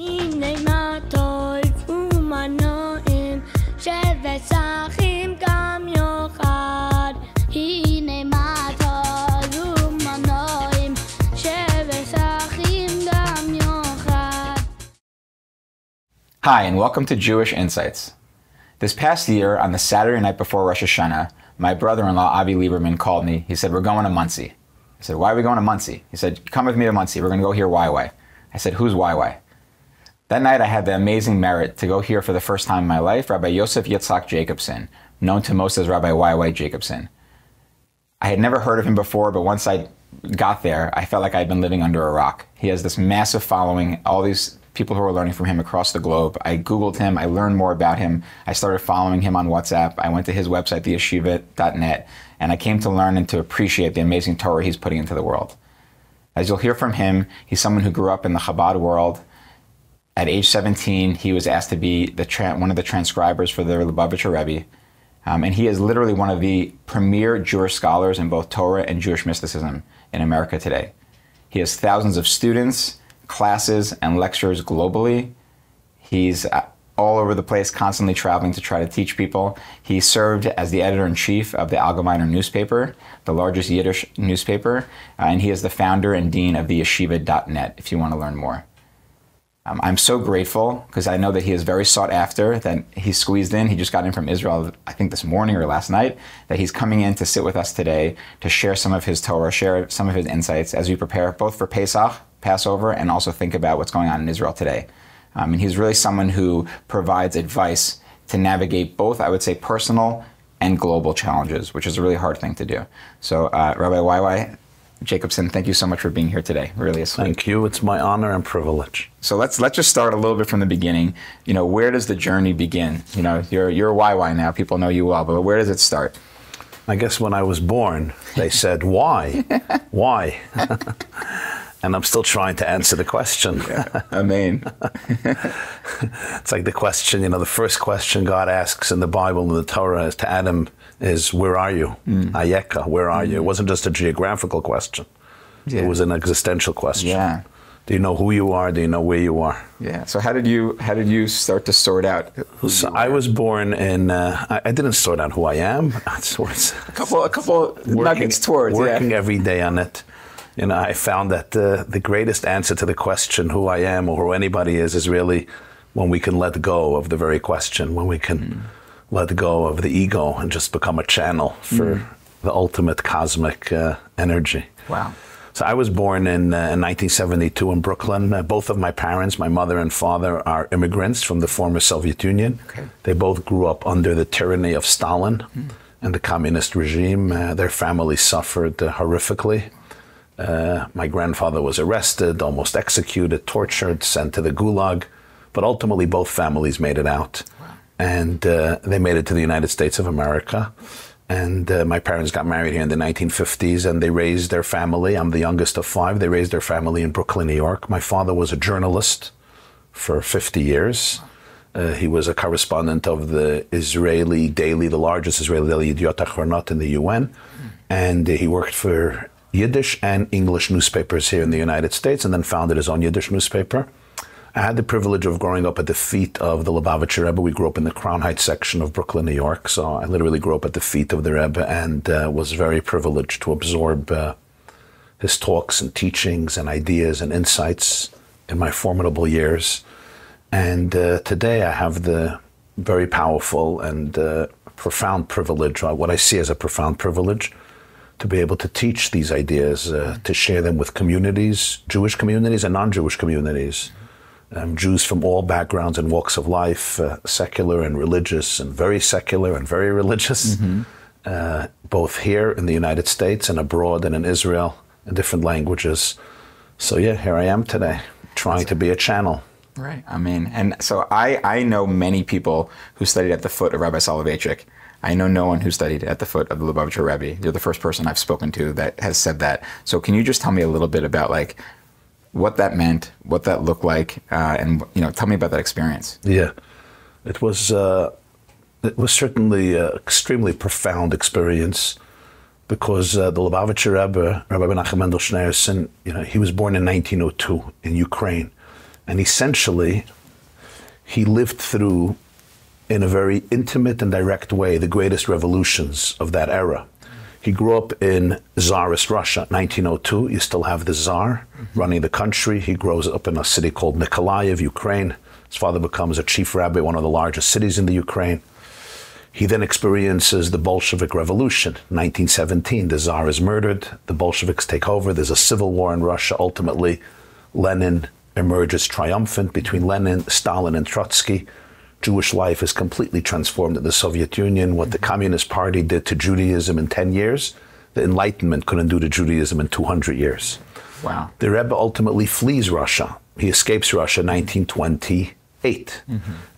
Hi, and welcome to Jewish Insights. This past year, on the Saturday night before Rosh Hashanah, my brother-in-law, Avi Lieberman, called me. He said, we're going to Muncie. I said, why are we going to Muncie? He said, come with me to Muncie. We're going to go hear YY. I said, who's YY? That night, I had the amazing merit to go hear for the first time in my life Rabbi Yosef Yitzhak Jacobson, known to most as Rabbi YY Jacobson. I had never heard of him before, but once I got there, I felt like I had been living under a rock. He has this massive following, all these people who are learning from him across the globe. I Googled him, I learned more about him, I started following him on WhatsApp, I went to his website, theyeshiva.net, and I came to learn and to appreciate the amazing Torah he's putting into the world. As you'll hear from him, he's someone who grew up in the Chabad world. At age 17, he was asked to be one of the transcribers for the Lubavitcher Rebbe, and he is literally one of the premier Jewish scholars in both Torah and Jewish mysticism in America today. He has thousands of students, classes and lectures globally. He's all over the place, constantly traveling to try to teach people. He served as the editor-in-chief of the Algemeiner newspaper, the largest Yiddish newspaper, and he is the founder and dean of theyeshiva.net if you want to learn more. I'm so grateful because I know that he is very sought after, that he's squeezed in. He just got in from Israel, I think this morning or last night, that he's coming in to sit with us today to share some of his Torah, share some of his insights as we prepare both for Passover, and also think about what's going on in Israel today. And he's really someone who provides advice to navigate both, I would say, personal and global challenges, which is a really hard thing to do. So Rabbi YY Jacobson, thank you so much for being here today. Really a sweet. Thank you. It's my honor and privilege. So let's just start a little bit from the beginning. You know, where does the journey begin? You know, you're YY now. People know you well, but where does it start? I guess when I was born, they said, why? Why? And I'm still trying to answer the question. Yeah, I mean. It's like the question, you know, the first question God asks in the Bible and the Torah is to Adam is, where are you? Ayeka, where are you? It wasn't just a geographical question. Yeah. It was an existential question. Yeah. Do you know who you are? Do you know where you are? Yeah. So how did you start to sort out? So I was born in. I didn't sort out who I am. a couple nuggets towards working every day on it. You know, I found that the greatest answer to the question who I am or who anybody is really when we can let go of the very question, when we can let go of the ego and just become a channel for the ultimate cosmic energy. Wow. So I was born in 1972 in Brooklyn. Both of my parents, my mother and father, are immigrants from the former Soviet Union. Okay. They both grew up under the tyranny of Stalin and the communist regime. Their family suffered horrifically. My grandfather was arrested, almost executed, tortured, sent to the Gulag, but ultimately both families made it out. Wow. And they made it to the United States of America. And my parents got married here in the 1950s and they raised their family. I'm the youngest of five. They raised their family in Brooklyn, New York. My father was a journalist for 50 years. He was a correspondent of the Israeli daily, the largest Israeli daily, Yedioth Ahronot in the UN. And he worked for Yiddish and English newspapers here in the United States, and then founded his own Yiddish newspaper. I had the privilege of growing up at the feet of the Lubavitcher Rebbe. We grew up in the Crown Heights section of Brooklyn, New York, so I literally grew up at the feet of the Rebbe and was very privileged to absorb his talks and teachings and ideas and insights in my formidable years. And today I have the very powerful and profound privilege, what I see as a profound privilege, to be able to teach these ideas, to share them with communities, Jewish communities and non-Jewish communities, Jews from all backgrounds and walks of life, secular and religious, and very secular and very religious, both here in the United States and abroad and in Israel, in different languages. So yeah, here I am today, trying to be a channel. Right, I mean, and so I know many people who studied at the foot of Rabbi Soloveitchik. I know no one who studied at the foot of the Lubavitcher Rebbe. You're the first person I've spoken to that has said that. So can you just tell me a little bit about like what that meant, what that looked like, and you know, tell me about that experience. Yeah, it was certainly an extremely profound experience because the Lubavitcher Rebbe, Rabbi Menachem Mendel Schneerson, you know, he was born in 1902 in Ukraine. And essentially, he lived through, in a very intimate and direct way, the greatest revolutions of that era. He grew up in Tsarist Russia, 1902. You still have the Tsar running the country. He grows up in a city called Nikolayev, Ukraine. His father becomes a chief rabbi, one of the largest cities in the Ukraine. He then experiences the Bolshevik Revolution, 1917. The Tsar is murdered. The Bolsheviks take over. There's a civil war in Russia. Ultimately, Lenin emerges triumphant. Between Lenin, Stalin, and Trotsky, Jewish life is completely transformed in the Soviet Union. What the Communist Party did to Judaism in 10 years, the Enlightenment couldn't do to Judaism in 200 years. Wow. The Rebbe ultimately flees Russia. He escapes Russia in 1928.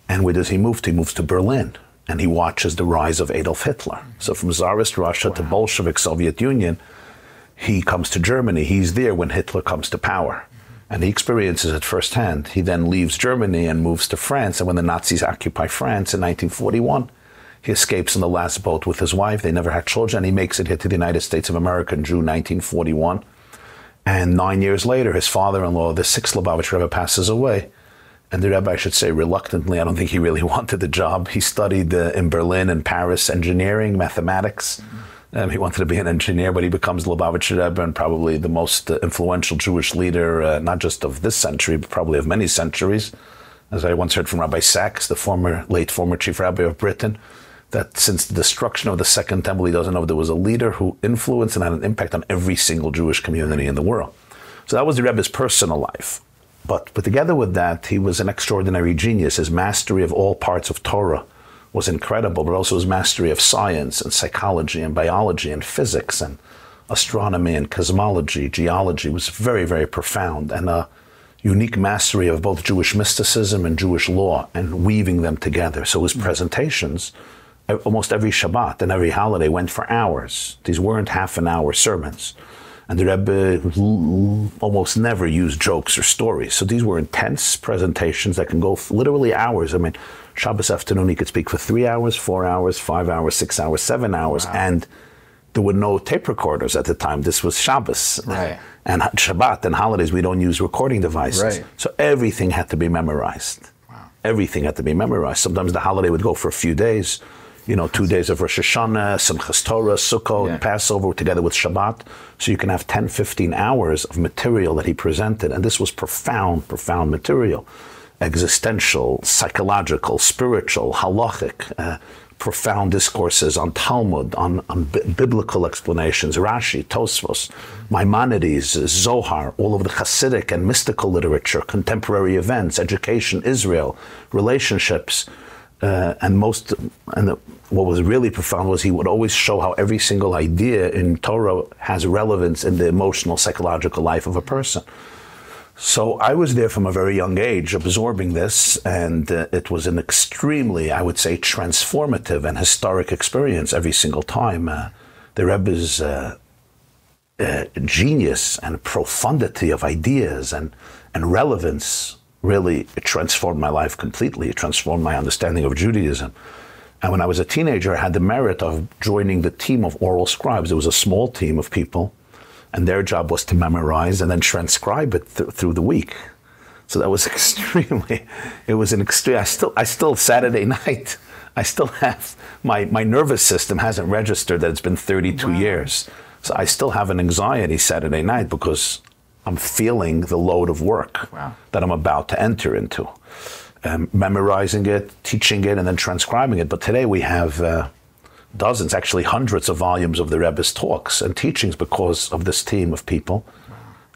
And where does he move to? He moves to Berlin, and he watches the rise of Adolf Hitler. So from Tsarist Russia to Bolshevik Soviet Union, he comes to Germany. He's there when Hitler comes to power. And he experiences it firsthand. He then leaves Germany and moves to France. And when the Nazis occupy France in 1941, he escapes in the last boat with his wife. They never had children. He makes it here to the United States of America in June 1941. And 9 years later, his father-in-law, the sixth Lubavitch Rebbe, passes away. And the Rebbe, I should say reluctantly, I don't think he really wanted the job. He studied in Berlin and Paris engineering, mathematics. He wanted to be an engineer, but he becomes Lubavitcher Rebbe and probably the most influential Jewish leader, not just of this century, but probably of many centuries. As I once heard from Rabbi Sachs, the late former chief rabbi of Britain, that since the destruction of the Second Temple, he doesn't know if there was a leader who influenced and had an impact on every single Jewish community in the world. So that was the Rebbe's personal life. But together with that, he was an extraordinary genius. His mastery of all parts of Torah was incredible, but also his mastery of science and psychology and biology and physics and astronomy and cosmology, geology was very, very profound, and a unique mastery of both Jewish mysticism and Jewish law and weaving them together. So his presentations, almost every Shabbat and every holiday, went for hours. These weren't half-an-hour sermons. And the Rebbe almost never used jokes or stories. So these were intense presentations that can go literally hours. I mean, Shabbos afternoon, he could speak for 3 hours, 4 hours, 5 hours, 6 hours, 7 hours. Wow. And there were no tape recorders at the time. This was Shabbos. Right. And Shabbat and holidays, we don't use recording devices. Right. So everything had to be memorized. Wow. Everything had to be memorized. Sometimes the holiday would go for a few days. You know, 2 days of Rosh Hashanah, Simchas Torah, Sukkot, and Passover together with Shabbat. So you can have 10, 15 hours of material that he presented. And this was profound, profound material. Existential, psychological, spiritual, halachic, profound discourses on Talmud, on biblical explanations, Rashi, Tosfos, Maimonides, Zohar, all of the Hasidic and mystical literature, contemporary events, education, Israel, relationships. What was really profound was he would always show how every single idea in Torah has relevance in the emotional, psychological life of a person. So I was there from a very young age absorbing this, and it was an extremely, I would say, transformative and historic experience every single time. The Rebbe's genius and profundity of ideas and relevance really, it transformed my life completely. It transformed my understanding of Judaism. And when I was a teenager, I had the merit of joining the team of oral scribes. It was a small team of people, and their job was to memorize and then transcribe it through the week. So that was extremely, it was an extreme, I still Saturday night, I still have, my nervous system hasn't registered that it's been 32 years. So I still have an anxiety Saturday night because I'm feeling the load of work that I'm about to enter into. Memorizing it, teaching it, and then transcribing it. But today we have dozens, actually hundreds of volumes of the Rebbe's talks and teachings because of this team of people.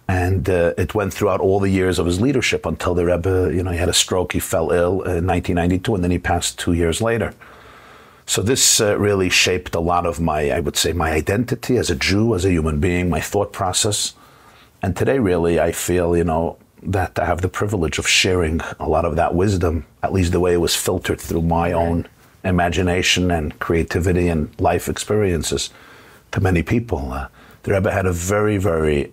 And it went throughout all the years of his leadership until the Rebbe, you know, he had a stroke, he fell ill in 1992, and then he passed 2 years later. So this really shaped a lot of my, I would say, my identity as a Jew, as a human being, my thought process. And today, really, I feel, you know, that I have the privilege of sharing a lot of that wisdom, at least the way it was filtered through my own imagination and creativity and life experiences to many people. The Rebbe had a very, very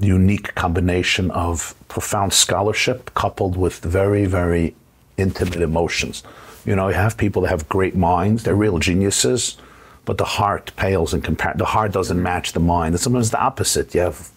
unique combination of profound scholarship coupled with very, very intimate emotions. You know, you have people that have great minds, they're real geniuses, but the heart pales in comparison. The heart doesn't match the mind. And sometimes the opposite. You have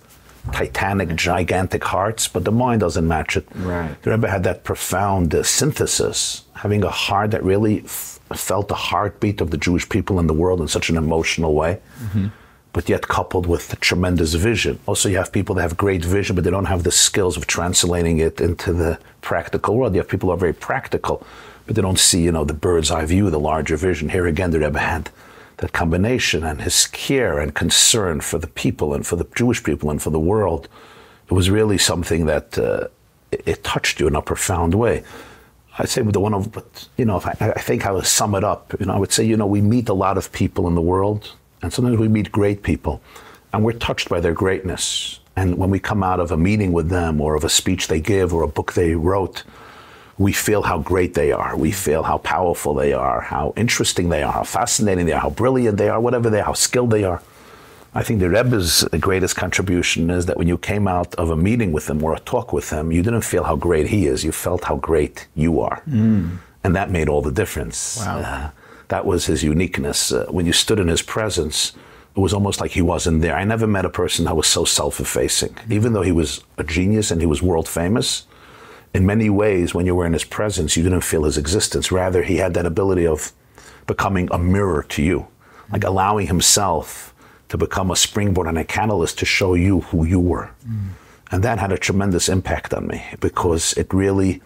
titanic, gigantic hearts, but the mind doesn't match it. Right. The Rebbe had that profound synthesis, having a heart that really felt the heartbeat of the Jewish people and the world in such an emotional way, mm-hmm. but yet coupled with the tremendous vision. Also, you have people that have great vision, but they don't have the skills of translating it into the practical world. You have people who are very practical, but they don't see, you know, the bird's eye view, the larger vision. Here again, the Rebbe had that combination, and his care and concern for the people and for the Jewish people and for the world. It was really something that it touched you in a profound way. I'd say with the one of, but, you know, if I think I would sum it up, you know, I would say, you know, we meet a lot of people in the world, and sometimes we meet great people, and we're touched by their greatness. And when we come out of a meeting with them, or of a speech they give, or a book they wrote, we feel how great they are. We feel how powerful they are, how interesting they are, how fascinating they are, how brilliant they are, whatever they are, how skilled they are. I think the Rebbe's greatest contribution is that when you came out of a meeting with him or a talk with him, you didn't feel how great he is. You felt how great you are. Mm. And that made all the difference. Wow. That was his uniqueness. When you stood in his presence, it was almost like he wasn't there. I never met a person that was so self-effacing. Even though he was a genius and he was world famous, in many ways, when you were in his presence, you didn't feel his existence. Rather, he had that ability of becoming a mirror to you, like allowing himself to become a springboard and a catalyst to show you who you were. Mm. And that had a tremendous impact on me, because it really,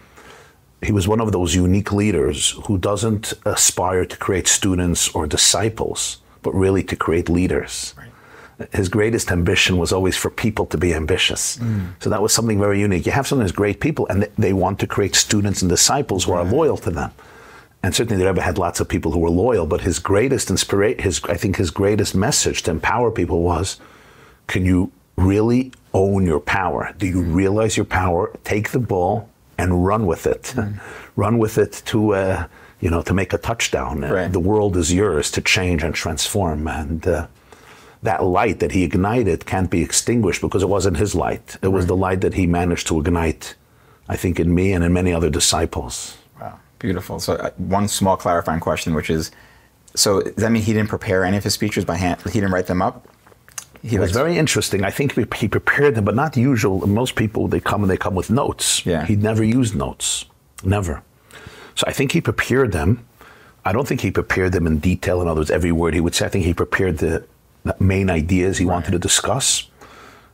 he was one of those unique leaders who doesn't aspire to create students or disciples, but really to create leaders. Right. His greatest ambition was always for people to be ambitious. Mm. So that was something very unique. You have sometimes great people, and they want to create students and disciples who are loyal to them. And certainly the Rebbe had lots of people who were loyal, but his greatest I think his greatest message to empower people was, can you really own your power? Do you realize your power? Take the ball and run with it. Mm. Run with it to, you know, to make a touchdown. Right. The world is yours to change and transform. And that light that he ignited can't be extinguished, because it wasn't his light. It was the light that he managed to ignite, I think, in me and in many other disciples. Wow, beautiful. So one small clarifying question, which is, so does that mean he didn't prepare any of his speeches by hand? He didn't write them up? It was very interesting. I think he prepared them, but not usual. Most people, they come with notes. Yeah. He'd never used notes, never. So I think he prepared them. I don't think he prepared them in detail. In other words, every word he would say, I think he prepared the main ideas he wanted to discuss.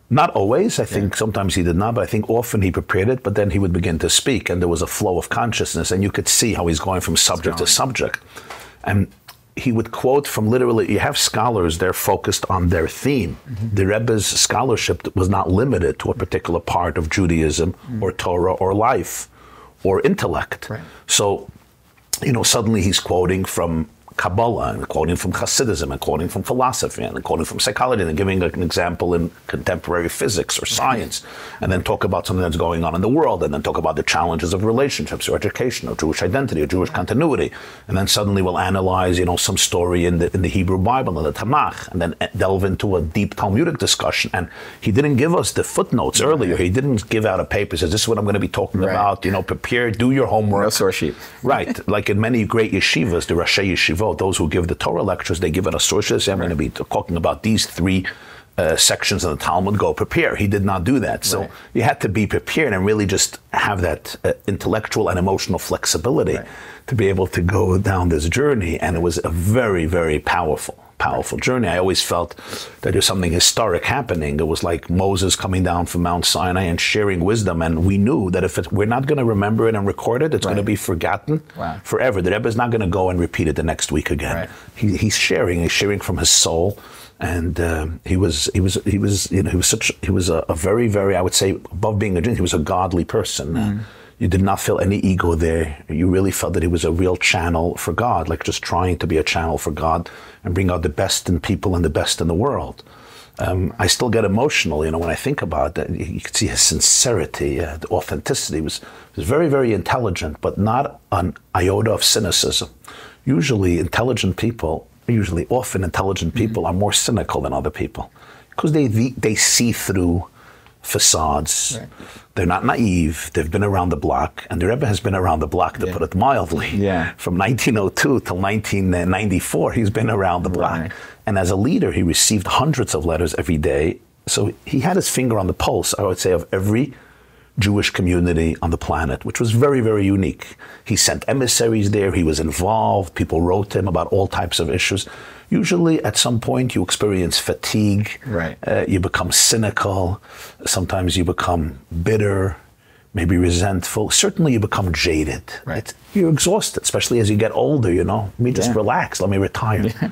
Not always, I think sometimes he did not, but I think often he prepared it, but then he would begin to speak, and there was a flow of consciousness, and you could see how he's going from subject to subject. And he would quote from literally, you have scholars, they're focused on their theme. Mm-hmm. The Rebbe's scholarship was not limited to a particular part of Judaism, or Torah, or life, or intellect. Right. So, you know, suddenly he's quoting from Kabbalah, and quoting from Hasidism, and quoting from philosophy, and quoting from psychology, and giving an example in contemporary physics or science, and then talk about something that's going on in the world, and then talk about the challenges of relationships or education or Jewish identity or Jewish continuity, and then suddenly we'll analyze, you know, some story in the Hebrew Bible and the Tanakh, and then delve into a deep Talmudic discussion. And he didn't give us the footnotes earlier. He didn't give out a paper, says this is what I'm going to be talking about. You know, prepare, do your homework. No source sheet. Right, like in many great yeshivas, the Rashi yeshivot, those who give the Torah lectures, they give an associate. I'm going to be talking about these three sections of the Talmud. Go prepare. He did not do that. So you had to be prepared and really just have that intellectual and emotional flexibility to be able to go down this journey. And it was a very, very powerful journey. I always felt that there's something historic happening. It was like Moses coming down from Mount Sinai and sharing wisdom, and we knew that if we're not going to remember it and record it, it's going to be forgotten forever. The Rebbe is not going to go and repeat it the next week again. He's sharing from his soul, and he was a very, very, I would say, above being a Jew, he was a godly person. You did not feel any ego there. You really felt that he was a real channel for God, like just trying to be a channel for God and bring out the best in people and the best in the world. I still get emotional, you know, when I think about that. You could see his sincerity, the authenticity. He was very, very intelligent, but not an iota of cynicism. Often intelligent people are more cynical than other people, because they see through facades. They're not naive. They've been around the block, and the Rebbe has been around the block, to put it mildly. From 1902 till 1994, he's been around the block. And as a leader, he received hundreds of letters every day So he had his finger on the pulse, I would say, of every Jewish community on the planet, which was very, very unique. He sent emissaries there, he was involved, people wrote to him about all types of issues. Usually at some point you experience fatigue, right. You become cynical, sometimes you become bitter, maybe resentful, certainly you become jaded. Right. You're exhausted, especially as you get older, you know. Let me just relax, let me retire. Yeah.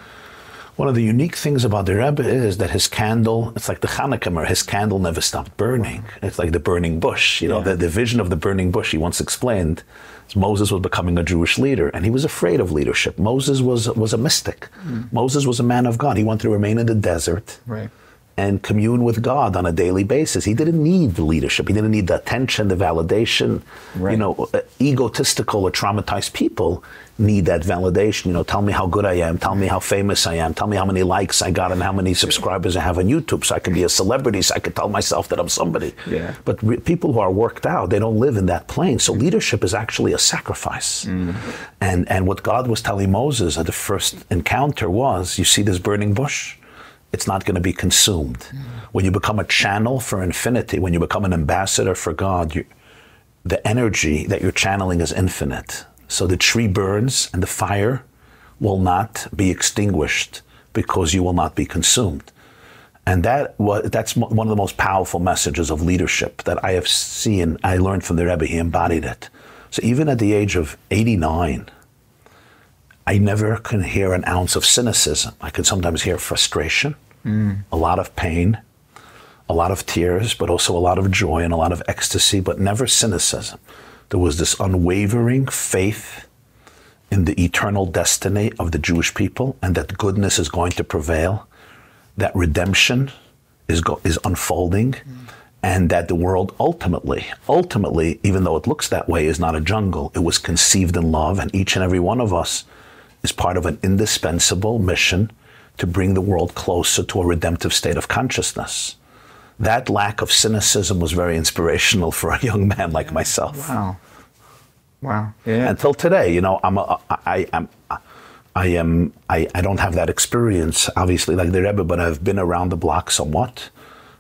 One of the unique things about the Rebbe is that his candle, it's like the Chanukah, his candle never stopped burning. It's like the burning bush, you know, the vision of the burning bush. He once explained, Moses was becoming a Jewish leader, and he was afraid of leadership. Moses was a mystic. Mm. Moses was a man of God. He wanted to remain in the desert and commune with God on a daily basis. He didn't need the leadership. He didn't need the attention, the validation. Right. You know, egotistical or traumatized people need that validation. You know, tell me how good I am. Tell me how famous I am. Tell me how many likes I got and how many subscribers I have on YouTube so I can be a celebrity, so I can tell myself that I'm somebody. Yeah. But people who are worked out, they don't live in that plane. So leadership is actually a sacrifice. And what God was telling Moses at the first encounter was, you see this burning bush? It's not going to be consumed. When you become a channel for infinity, when you become an ambassador for God, the energy that you're channeling is infinite. So the tree burns and the fire will not be extinguished because you will not be consumed. And that's one of the most powerful messages of leadership that I have seen. I learned from the Rebbe, he embodied it. So even at the age of 89, I never can hear an ounce of cynicism. I can sometimes hear frustration, a lot of pain, a lot of tears, but also a lot of joy and a lot of ecstasy, but never cynicism. There was this unwavering faith in the eternal destiny of the Jewish people and that goodness is going to prevail, that redemption is unfolding, and that the world ultimately, even though it looks that way, is not a jungle. It was conceived in love, and each and every one of us is part of an indispensable mission to bring the world closer to a redemptive state of consciousness. That lack of cynicism was very inspirational for a young man like myself. Wow. Yeah. Until today, you know, I don't have that experience, obviously, like the Rebbe, but I've been around the block somewhat.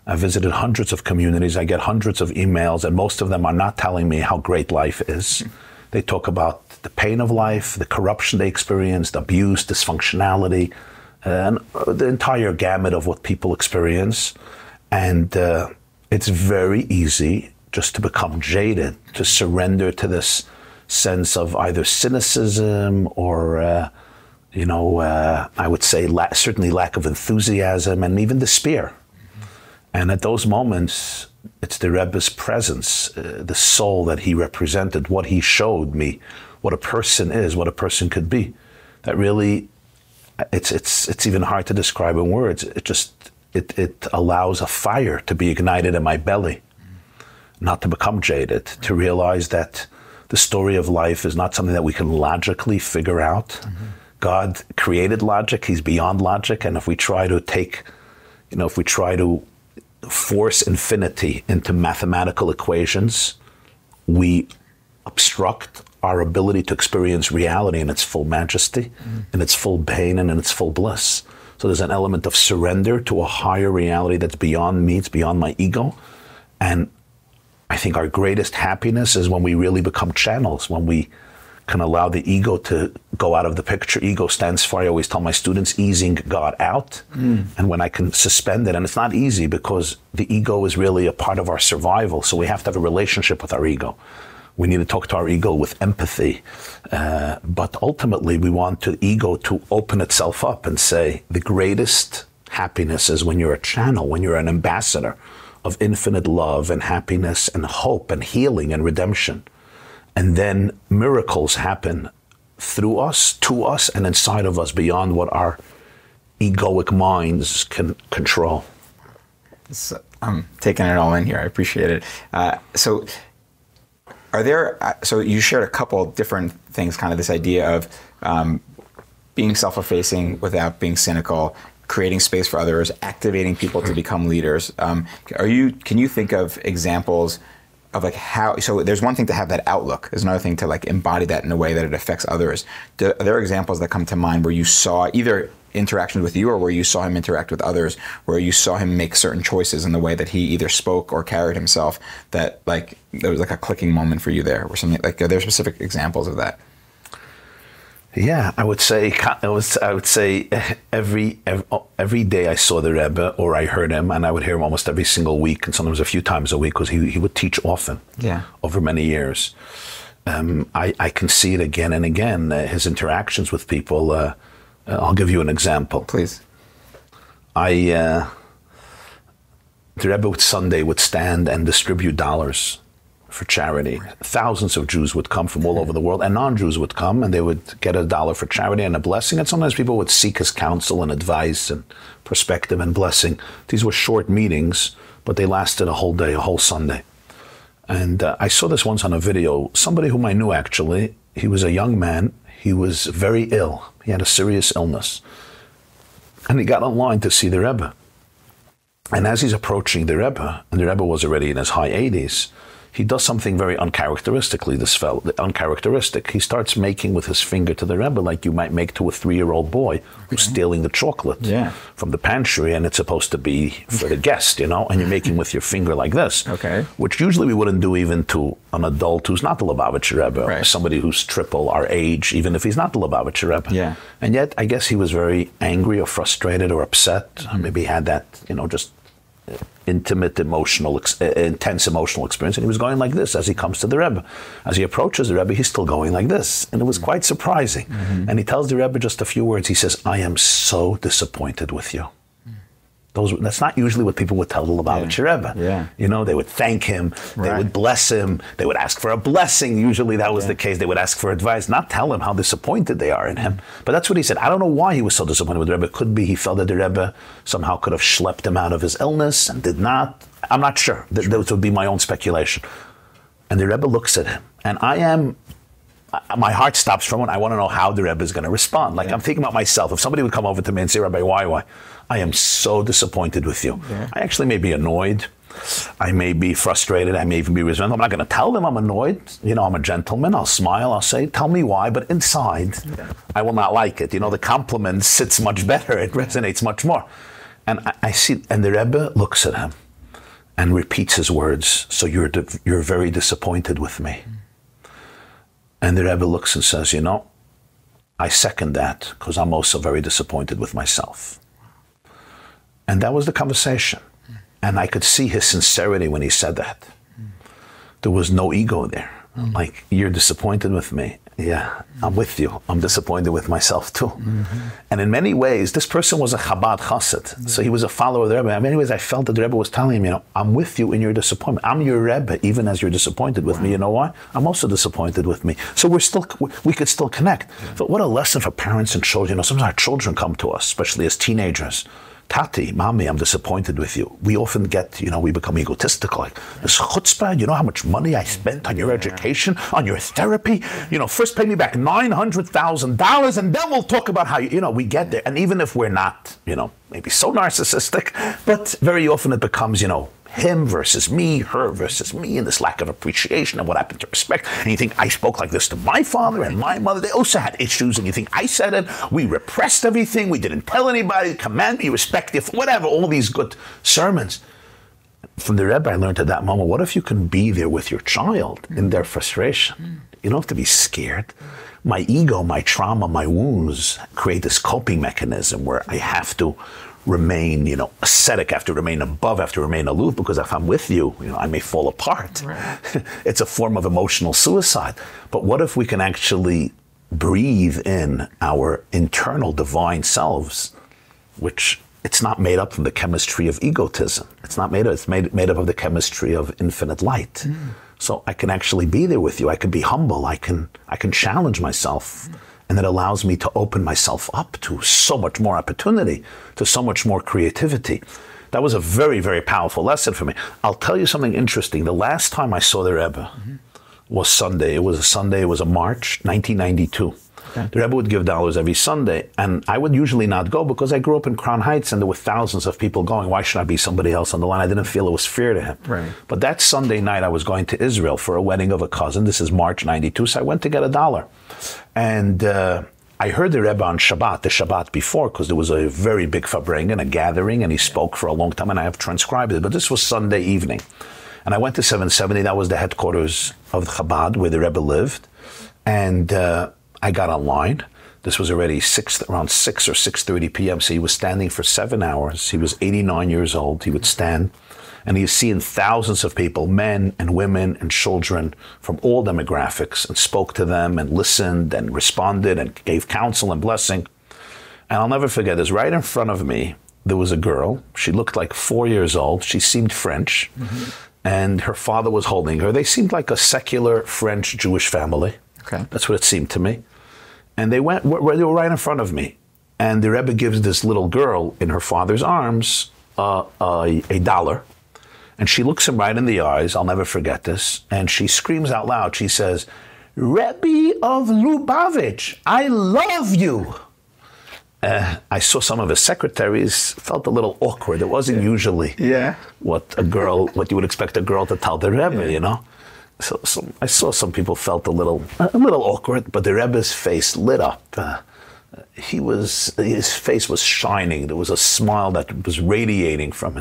I've visited hundreds of communities. I get hundreds of emails, and most of them are not telling me how great life is. They talk about the pain of life, the corruption they experienced, abuse, dysfunctionality, and the entire gamut of what people experience. And it's very easy just to become jaded, to surrender to this sense of either cynicism or, I would say certainly lack of enthusiasm and even despair. And at those moments, it's the Rebbe's presence, the soul that he represented, what he showed me, what a person is, what a person could be. That really, it's even hard to describe in words. It allows a fire to be ignited in my belly, not to become jaded, to realize that the story of life is not something that we can logically figure out. God created logic, he's beyond logic, and if we try to force infinity into mathematical equations, we obstruct our ability to experience reality in its full majesty, in its full pain, and in its full bliss. So there's an element of surrender to a higher reality that's beyond me, it's beyond my ego. And I think our greatest happiness is when we really become channels, when we can allow the ego to go out of the picture. Ego stands for, I always tell my students, easing God out. And when I can suspend it, and it's not easy because the ego is really a part of our survival. So we have to have a relationship with our ego. We need to talk to our ego with empathy. But ultimately we want the ego to open itself up and say, the greatest happiness is when you're a channel, when you're an ambassador of infinite love and happiness and hope and healing and redemption. And then miracles happen through us, to us, and inside of us beyond what our egoic minds can control. So I'm taking it all in here. I appreciate it. So you shared a couple different things, kind of this idea of being self-effacing without being cynical, creating space for others, activating people to become leaders. Can you think of examples of like how, so there's one thing to have that outlook, there's another thing to like embody that in a way that it affects others. Are there examples that come to mind where you saw either interactions with you, or where you saw him interact with others, where you saw him make certain choices in the way that he either spoke or carried himself, that like there was like a clicking moment for you there, or something like? Are there specific examples of that? Yeah, I would say every day I saw the Rebbe or I heard him, and I would hear him almost every single week, and sometimes a few times a week, because he would teach often, over many years. I can see it again and again, his interactions with people. I'll give you an example. Please. The Rebbe would Sunday would stand and distribute dollars for charity. Thousands of Jews would come from all over the world, and non-Jews would come, and they would get a dollar for charity and a blessing, and sometimes people would seek his counsel and advice and perspective and blessing. These were short meetings, but they lasted a whole day, a whole Sunday. And I saw this once on a video, somebody whom I knew actually. He was a young man. He was very ill. He had a serious illness. And he got online to see the Rebbe. And as he's approaching the Rebbe, and the Rebbe was already in his high 80s, he does something very uncharacteristically, this fellow, uncharacteristic. He starts making with his finger to the Rebbe like you might make to a 3-year-old boy who's stealing the chocolate from the pantry, and it's supposed to be for the guest, you know, and you're making with your finger like this, which usually we wouldn't do even to an adult who's not the Lubavitcher Rebbe, or somebody who's triple our age, even if he's not the Lubavitcher Rebbe. And yet, I guess he was very angry or frustrated or upset. Maybe he had that, you know, just intimate, emotional, intense emotional experience, and he was going like this as he comes to the Rebbe. As he approaches the Rebbe, he's still going like this, and it was quite surprising. And he tells the Rebbe just a few words. He says, "I am so disappointed with you." That's not usually what people would tell the Lubavitcher Rebbe. You know, they would thank him, they would bless him, they would ask for a blessing. Usually that was the case. They would ask for advice, not tell him how disappointed they are in him. But that's what he said. I don't know why he was so disappointed with the Rebbe. It could be he felt that the Rebbe somehow could have schlepped him out of his illness and did not. I'm not sure. That would be my own speculation. And the Rebbe looks at him, and my heart stops for a moment. I want to know how the Rebbe is going to respond. Like, I'm thinking about myself. If somebody would come over to me and say, "Rabbi, why? I am so disappointed with you." I actually may be annoyed. I may be frustrated. I may even be resentful. I'm not going to tell them I'm annoyed. You know, I'm a gentleman. I'll smile. I'll say, "Tell me why." But inside, I will not like it. You know, the compliment sits much better. It resonates much more. And I see, and the Rebbe looks at him and repeats his words. "So you're very disappointed with me." And the Rebbe looks and says, "You know, I second that, because I'm also very disappointed with myself." And that was the conversation. And I could see his sincerity when he said that. There was no ego there. Like, "You're disappointed with me. Yeah, I'm with you. I'm disappointed with myself too." And in many ways, this person was a Chabad chassid. So he was a follower of the Rebbe. In many ways, I felt that the Rebbe was telling him, you know, I'm with you in your disappointment. I'm your Rebbe, even as you're disappointed with me. You know why? I'm also disappointed with me. So we could still connect. But what a lesson for parents and children. You know, sometimes our children come to us, especially as teenagers. "Tati, mommy, I'm disappointed with you." We often get, you know, we become egotistical. Like, "This chutzpah, you know how much money I spent on your education, on your therapy? You know, first pay me back $900,000 and then we'll talk about how, you know," we get there. And even if we're not, you know, maybe so narcissistic, but very often it becomes, you know, him versus me, her versus me, and this lack of appreciation and what happened to respect. And you think, I spoke like this to my father and my mother. They also had issues, and you think I said it. We repressed everything. We didn't tell anybody. Command me, respect if whatever, all these good sermons. From the Rebbe, I learned at that moment, what if you can be there with your child in their frustration? You don't have to be scared. My ego, my trauma, my wounds create this coping mechanism where I have to remain, you know, ascetic, have to remain above, have to remain aloof, because if I'm with you, you know, I may fall apart. It's a form of emotional suicide. But what if we can actually breathe in our internal divine selves, which it's not made up from the chemistry of egotism. It's not made up, it's made up of the chemistry of infinite light. So I can actually be there with you. I can be humble. I can challenge myself. And that allows me to open myself up to so much more opportunity, to so much more creativity. That was a very, very powerful lesson for me. I'll tell you something interesting. The last time I saw the Rebbe was Sunday. It was a Sunday. It was a March 1992. The Rebbe would give dollars every Sunday, and I would usually not go because I grew up in Crown Heights and there were thousands of people going. Why should I be somebody else on the line? I didn't feel it was fair to him. But that Sunday night I was going to Israel for a wedding of a cousin. This is March 92, so I went to get a dollar. And I heard the Rebbe on Shabbat, the Shabbat before, because there was a very big fabrengen, a gathering, and he spoke for a long time, and I have transcribed it, but this was Sunday evening. And I went to 770, that was the headquarters of Chabad, where the Rebbe lived, and I got online. This was already around 6 or 6:30 p.m., so he was standing for 7 hours. He was 89 years old. He would stand, and he's seen thousands of people, men and women and children from all demographics, and spoke to them and listened and responded and gave counsel and blessing. And I'll never forget this. Right in front of me, there was a girl. She looked like 4 years old. She seemed French, and her father was holding her. They seemed like a secular French Jewish family. Okay. That's what it seemed to me. And they were right in front of me. And the Rebbe gives this little girl in her father's arms a dollar. And she looks him right in the eyes. I'll never forget this. And she screams out loud. She says, "Rebbe of Lubavitch, I love you." I saw some of his secretaries. Felt a little awkward. It wasn't usually what you would expect a girl to tell the Rebbe, you know? So I saw some people felt a little awkward, but the Rebbe's face lit up. His face was shining. There was a smile that was radiating from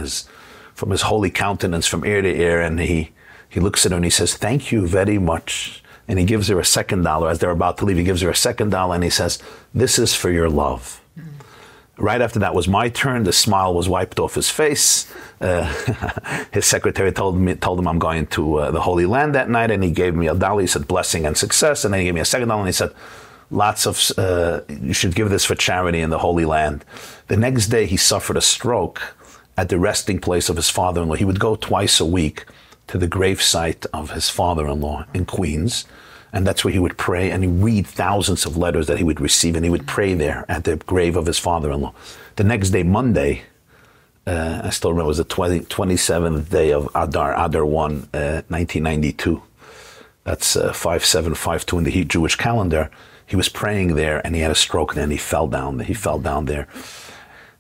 his holy countenance from ear to ear. And he looks at her and he says, "Thank you very much." And he gives her a second dollar. As they're about to leave, he gives her a second dollar and he says, "This is for your love." Right after that was my turn. The smile was wiped off his face. His secretary told him I'm going to the Holy Land that night, and he gave me a dollar. He said, "Blessing and success." And then he gave me a second dollar, and he said, "Lots of, you should give this for charity in the Holy Land." The next day, he suffered a stroke at the resting place of his father-in-law. He would go twice a week to the gravesite of his father-in-law in Queens. And that's where he would pray, and he read thousands of letters that he would receive, and he would pray there at the grave of his father-in-law. The next day, Monday, I still remember, it was the 27th day of Adar 1, 1992. That's 5752 in the Jewish calendar. He was praying there, and he had a stroke, and then he fell down. He fell down there.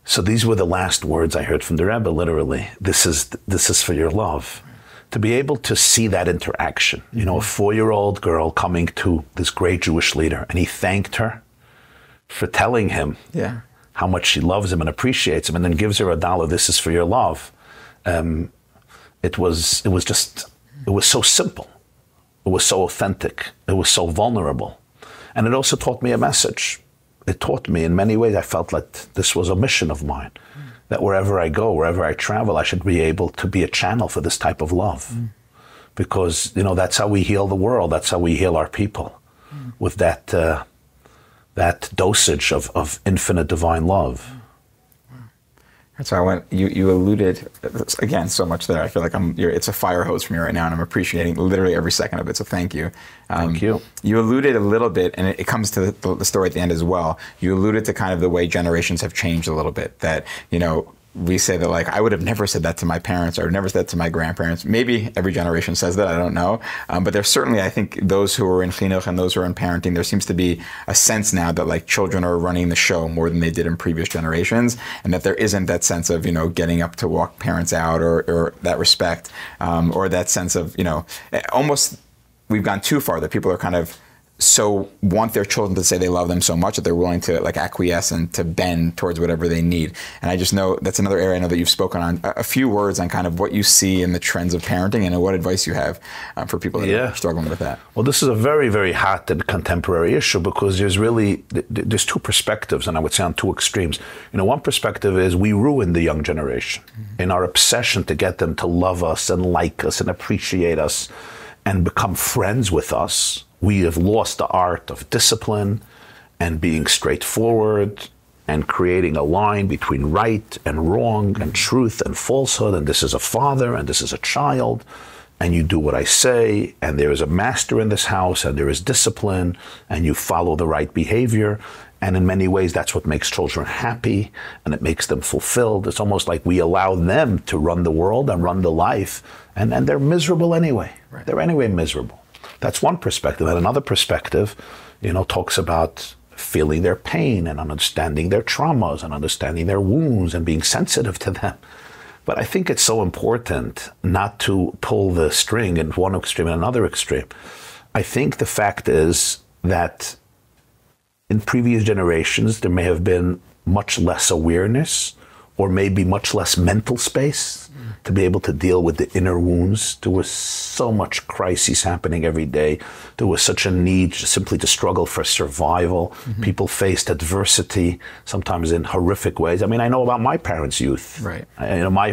So these were the last words I heard from the Rebbe, literally. This is for your love. To be able to see that interaction, you know, a 4-year-old girl coming to this great Jewish leader, and he thanked her for telling him how much she loves him and appreciates him, and then gives her a dollar. "This is for your love." It was so simple. It was so authentic. It was so vulnerable. And it also taught me a message. It taught me in many ways. I felt like this was a mission of mine. That wherever I go, wherever I travel, I should be able to be a channel for this type of love. Because, you know, that's how we heal the world. That's how we heal our people, with that that dosage of infinite divine love. That's why I went, you alluded, again, so much there. I feel like it's a fire hose for me right now, and I'm appreciating literally every second of it, so thank you. Thank you. You alluded a little bit, and it comes to the story at the end as well. You alluded to kind of the way generations have changed a little bit, that, you know, we say that, like, I would have never said that to my parents, or never said that to my grandparents. Maybe every generation says that, I don't know. But there's certainly, I think, those who are in chinuch and those who are in parenting, there seems to be a sense now that, like, children are running the show more than they did in previous generations, and that there isn't that sense of, you know, getting up to walk parents out, or that respect, or that sense of, you know, almost we've gone too far, that people are kind of so want their children to say they love them so much that they're willing to, like, acquiesce and to bend towards whatever they need. And I just know that's another area I know that you've spoken on. A few words on kind of what you see in the trends of parenting, and what advice you have for people that are struggling with that. Well, this is a very, very hot and contemporary issue, because there's really, there's two perspectives, and I would say on two extremes. You know, one perspective is we ruin the young generation in our obsession to get them to love us and like us and appreciate us and become friends with us. We have lost the art of discipline and being straightforward and creating a line between right and wrong and truth and falsehood. And this is a father and this is a child, and you do what I say, and there is a master in this house, and there is discipline, and you follow the right behavior. And in many ways, that's what makes children happy, and it makes them fulfilled. It's almost like we allow them to run the world and run the life, and they're miserable anyway. Right. They're anyway miserable. That's one perspective. And another perspective, you know, talks about feeling their pain and understanding their traumas and understanding their wounds and being sensitive to them. But I think it's so important not to pull the string in one extreme and another extreme. I think the fact is that in previous generations, there may have been much less awareness or maybe much less mental space to be able to deal with the inner wounds. There was so much crises happening every day. There was such a need simply to struggle for survival. Mm-hmm. People faced adversity, sometimes in horrific ways. I mean, I know about my parents' youth. Right.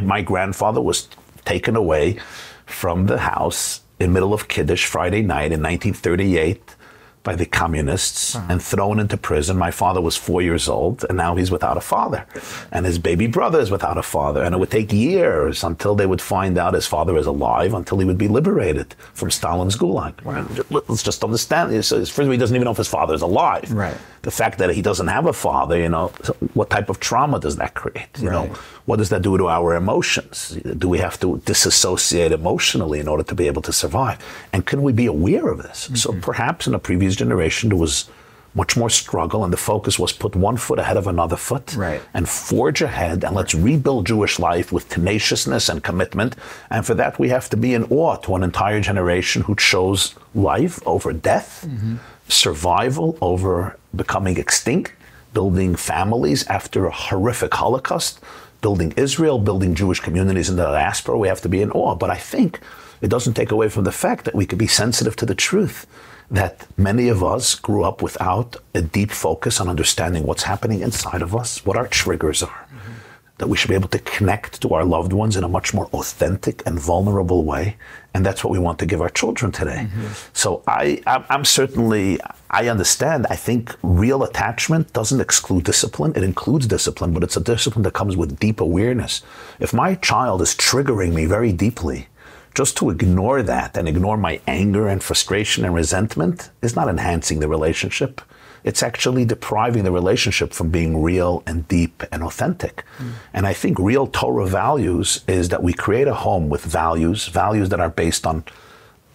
My grandfather was taken away from the house in the middle of Kiddush Friday night in 1938 by the communists and thrown into prison. My father was 4 years old, and now he's without a father. And his baby brother is without a father. And it would take years until they would find out his father is alive, until he would be liberated from Stalin's gulag. Wow. Let's just understand this. First of all, he doesn't even know if his father is alive. Right. The fact that he doesn't have a father, you know, what type of trauma does that create? You know, what does that do to our emotions? Do we have to disassociate emotionally in order to be able to survive? And can we be aware of this? Mm-hmm. So perhaps in a previous generation, there was much more struggle, and the focus was put one foot ahead of another foot and forge ahead, and let's rebuild Jewish life with tenaciousness and commitment. And for that, we have to be in awe to an entire generation who chose life over death, survival over becoming extinct, building families after a horrific Holocaust, building Israel, building Jewish communities in the diaspora. We have to be in awe. But I think it doesn't take away from the fact that we could be sensitive to the truth that many of us grew up without a deep focus on understanding what's happening inside of us, what our triggers are, that we should be able to connect to our loved ones in a much more authentic and vulnerable way. And that's what we want to give our children today. So I understand, I think real attachment doesn't exclude discipline. It includes discipline, but it's a discipline that comes with deep awareness. If my child is triggering me very deeply, just to ignore that and ignore my anger and frustration and resentment is not enhancing the relationship. It's actually depriving the relationship from being real and deep and authentic. And I think real Torah values is that we create a home with values, values that are based on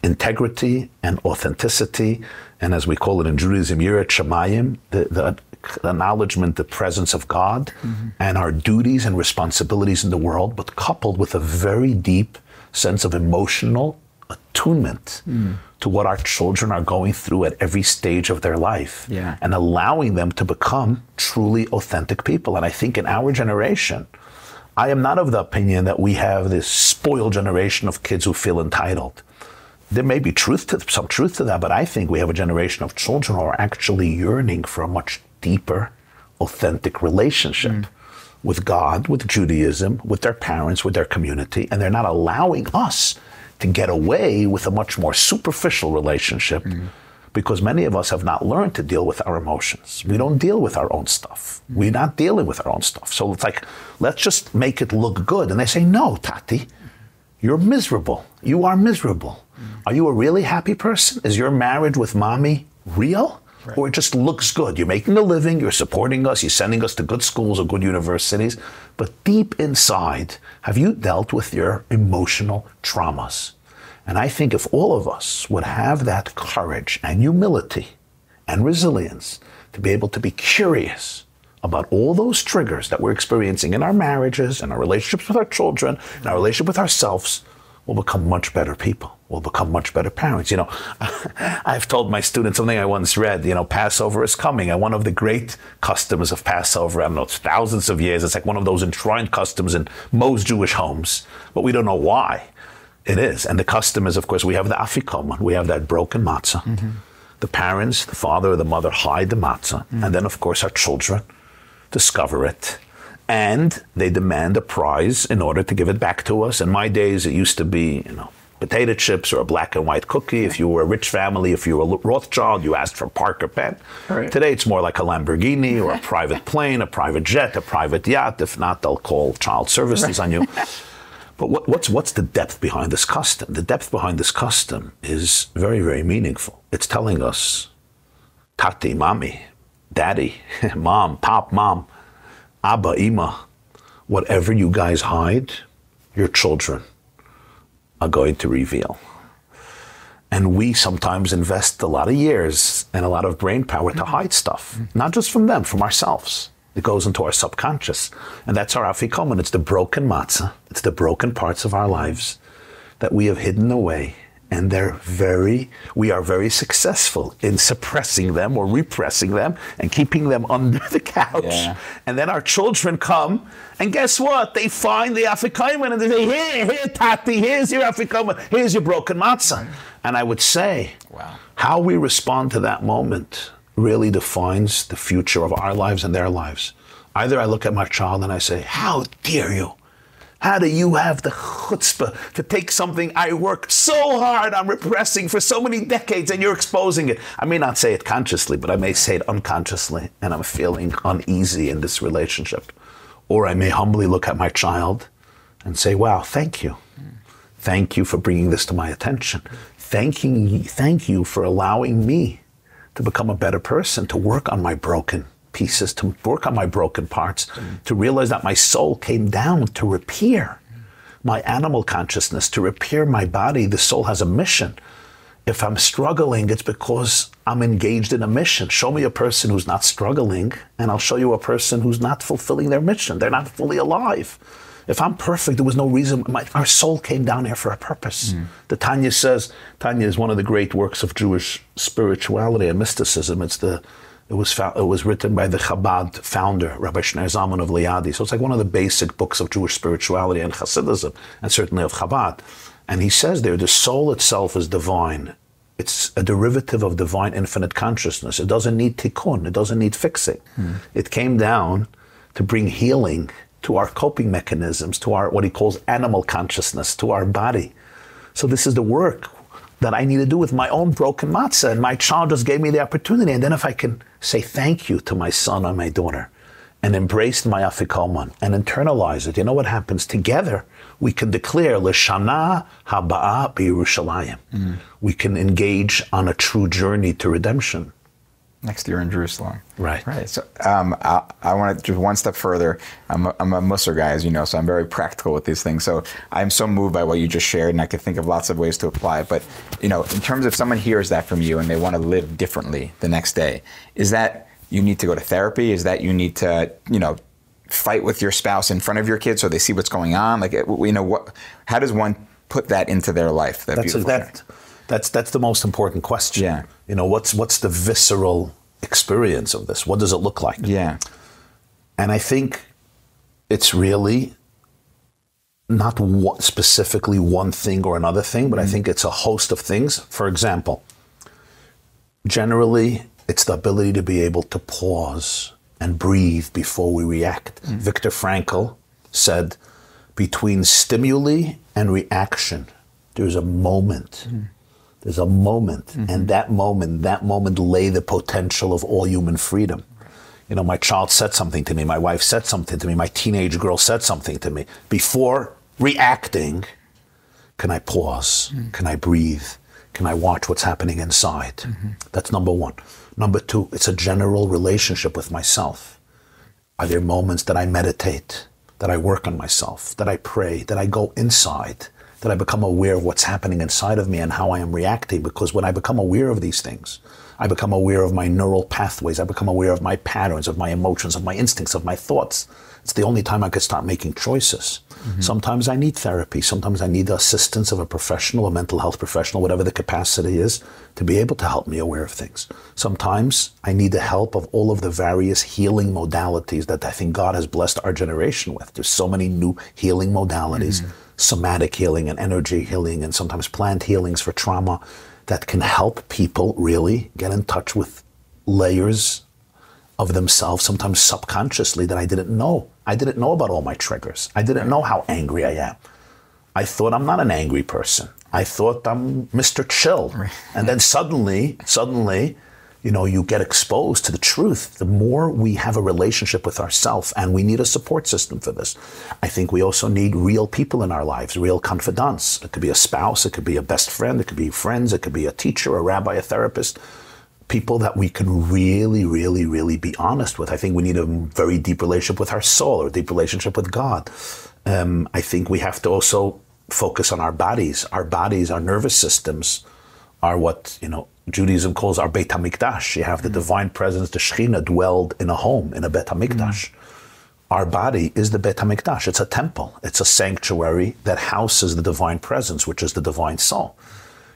integrity and authenticity. And as we call it in Judaism, Yirat Shamayim, the acknowledgement, the presence of God, and our duties and responsibilities in the world, but coupled with a very deep sense of emotional attunement to what our children are going through at every stage of their life, and allowing them to become truly authentic people. And I think in our generation, I am not of the opinion that we have this spoiled generation of kids who feel entitled. There may be some truth to that, but I think we have a generation of children who are actually yearning for a much deeper, authentic relationship with God, with Judaism, with their parents, with their community, and they're not allowing us to get away with a much more superficial relationship because many of us have not learned to deal with our emotions. We don't deal with our own stuff. We're not dealing with our own stuff. So it's like, let's just make it look good. And they say, no, Tati, you're miserable. You are miserable. Are you a really happy person? Is your marriage with mommy real? Or it just looks good. You're making a living, you're supporting us, you're sending us to good schools or good universities. But deep inside, have you dealt with your emotional traumas? And I think if all of us would have that courage and humility and resilience to be able to be curious about all those triggers that we're experiencing in our marriages and our relationships with our children and our relationship with ourselves, we'll become much better people. We'll become much better parents. You know, I've told my students something I once read, you know, Passover is coming. And one of the great customs of Passover, I don't know, it's thousands of years. It's like one of those enshrined customs in most Jewish homes, but we don't know why it is. And the custom is, of course, we have the afikoman. We have that broken matzah. The parents, the father or the mother hide the matzah. And then, of course, our children discover it. And they demand a prize in order to give it back to us. In my days, it used to be, you know, potato chips or a black and white cookie. If you were a rich family, if you were a Rothschild, you asked for a Parker pen. Today, it's more like a Lamborghini or a private plane, a private jet, a private yacht. If not, they'll call child services on you. But what's the depth behind this custom? The depth behind this custom is very, very meaningful. It's telling us, Tati, Mommy, Daddy, Mom, Pop, Mom, Abba, Ima, whatever you guys hide, your children are going to reveal. And we sometimes invest a lot of years and a lot of brain power to hide stuff, not just from them, from ourselves. It goes into our subconscious. And that's our afikoman. It's the broken matzah. It's the broken parts of our lives that we have hidden away And we are very successful in suppressing them or repressing them and keeping them under the couch. Yeah. And then our children come, and guess what? They find the afikoman and they say, here, Tati, here's your afikoman, here's your broken matzah. And I would say, wow, how we respond to that moment really defines the future of our lives and their lives. Either I look at my child and I say, how dare you? How do you have the chutzpah to take something I worked so hard on repressing for so many decades and you're exposing it? I may not say it consciously, but I may say it unconsciously, and I'm feeling uneasy in this relationship. Or I may humbly look at my child and say, wow, thank you. Thank you for bringing this to my attention. Thank you for allowing me to become a better person, to work on my broken pieces, to work on my broken parts, to realize that my soul came down to repair my animal consciousness, to repair my body. The soul has a mission. If I'm struggling, it's because I'm engaged in a mission. Show me a person who's not struggling, and I'll show you a person who's not fulfilling their mission. They're not fully alive. If I'm perfect, there was no reason. Our soul came down here for a purpose. The Tanya says, Tanya is one of the great works of Jewish spirituality and mysticism. It was written by the Chabad founder, Rabbi Schneerson of Liadi. So it's like one of the basic books of Jewish spirituality and Hasidism, and certainly of Chabad. And he says there, the soul itself is divine. It's a derivative of divine infinite consciousness. It doesn't need tikkun. It doesn't need fixing. It came down to bring healing to our coping mechanisms, to our, what he calls, animal consciousness, to our body. So this is the work that I need to do with my own broken matzah, and my child just gave me the opportunity. And then if I can say thank you to my son or my daughter and embrace my afikoman and internalize it, you know what happens? Together, we can declare L'shana Haba'a B'Yerushalayim. We can engage on a true journey to redemption. Next year in Jerusalem. Right. So I want to just one step further. I'm a Musar guy, as you know, so I'm very practical with these things. So I'm so moved by what you just shared, and I could think of lots of ways to apply it. But, you know, in terms of someone hears that from you and they want to live differently the next day, is that you need to go to therapy? Is that you need to, you know, fight with your spouse in front of your kids so they see what's going on? Like, you know, how does one put that into their life? That's the most important question. Yeah. You know, what's the visceral experience of this? What does it look like? Yeah. And I think it's really not specifically one thing or another thing, but I think it's a host of things. For example, generally, it's the ability to be able to pause and breathe before we react. Viktor Frankl said, between stimuli and reaction, there's a moment. There's a moment, and that moment lay the potential of all human freedom. You know, my child said something to me, my wife said something to me, my teenage girl said something to me. Before reacting, can I pause? Can I breathe? Can I watch what's happening inside? That's number one. Number two, it's a general relationship with myself. Are there moments that I meditate, that I work on myself, that I pray, that I go inside, that I become aware of what's happening inside of me and how I am reacting? Because when I become aware of these things, I become aware of my neural pathways, I become aware of my patterns, of my emotions, of my instincts, of my thoughts. It's the only time I could start making choices. Sometimes I need therapy, sometimes I need the assistance of a professional, a mental health professional, whatever the capacity is, to be able to help me aware of things. Sometimes I need the help of all of the various healing modalities that I think God has blessed our generation with. There's so many new healing modalities. Somatic healing and energy healing and sometimes planned healings for trauma that can help people really get in touch with layers of themselves, sometimes subconsciously, that I didn't know. I didn't know about all my triggers. I didn't know how angry I am. I thought I'm not an angry person. I thought I'm Mr. Chill. And then suddenly, you know, you get exposed to the truth. The more we have a relationship with ourselves, and we need a support system for this. I think we also need real people in our lives, real confidants. It could be a spouse, it could be a best friend, it could be friends, it could be a teacher, a rabbi, a therapist, people that we can really, really, really be honest with. I think we need a very deep relationship with our soul, or a deep relationship with God. I think we have to also focus on our bodies. Our bodies, our nervous systems are what, you know, Judaism calls our Beit HaMikdash. You have the divine presence, the Shekhinah dwelled in a home, in a Beit HaMikdash. Our body is the Beit HaMikdash. It's a temple. It's a sanctuary that houses the divine presence, which is the divine soul.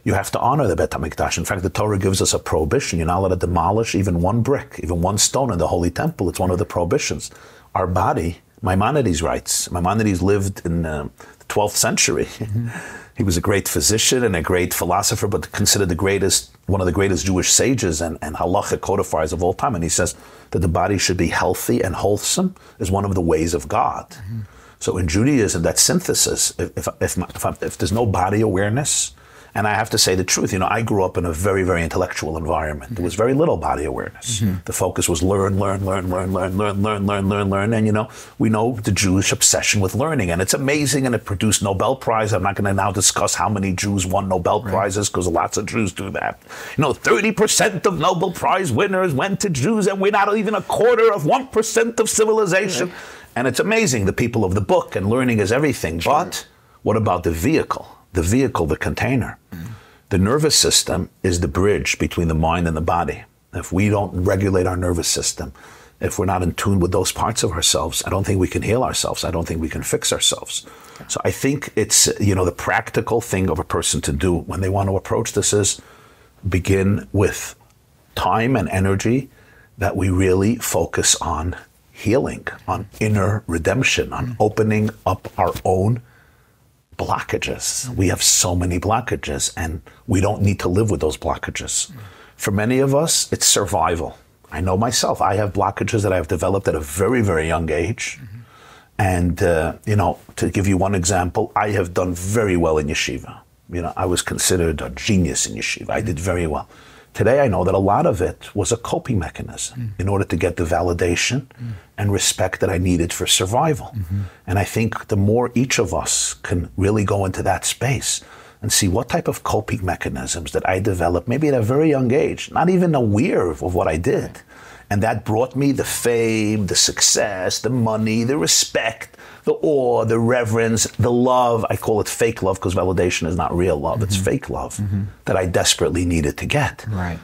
You have to honor the Beit HaMikdash. In fact, the Torah gives us a prohibition. You're not allowed to demolish even one brick, even one stone in the Holy Temple. It's one of the prohibitions. Our body, Maimonides writes. Maimonides lived in the 12th century. Mm-hmm. He was a great physician and a great philosopher, but considered the greatest, one of the greatest Jewish sages and halacha codifiers of all time. And he says that the body should be healthy and wholesome is one of the ways of God. Mm-hmm. So in Judaism, that synthesis, if there's no body awareness, and I have to say the truth, you know, I grew up in a very, very intellectual environment. There was very little body awareness. Mm-hmm. The focus was learn. And, you know, we know the Jewish obsession with learning. And it's amazing, and it produced Nobel Prize. I'm not going to now discuss how many Jews won Nobel Prizes, because lots of Jews do that. You know, 30% of Nobel Prize winners went to Jews, and we're not even a quarter of 1% of civilization. Right. And it's amazing, the people of the book, and learning is everything. Sure. But what about the vehicle? The vehicle, the container. Mm-hmm. The nervous system is the bridge between the mind and the body. If we don't regulate our nervous system, if we're not in tune with those parts of ourselves, I don't think we can heal ourselves. I don't think we can fix ourselves. Okay. So I think it's, you know, the practical thing of a person to do when they want to approach this is begin with time and energy that we really focus on healing, on inner redemption, on opening up our own blockages. We have so many blockages, and we don't need to live with those blockages. For many of us, it's survival. I know myself, I have blockages that I have developed at a very, very young age. And, you know, to give you one example, I have done very well in yeshiva. You know, I was considered a genius in yeshiva. I did very well. Today, I know that a lot of it was a coping mechanism in order to get the validation and respect that I needed for survival. And I think the more each of us can really go into that space and see what type of coping mechanisms that I developed, maybe at a very young age, not even aware of what I did. And that brought me the fame, the success, the money, the respect, the awe, the reverence, the love. I call it fake love, because validation is not real love. It's fake love that I desperately needed to get. Right.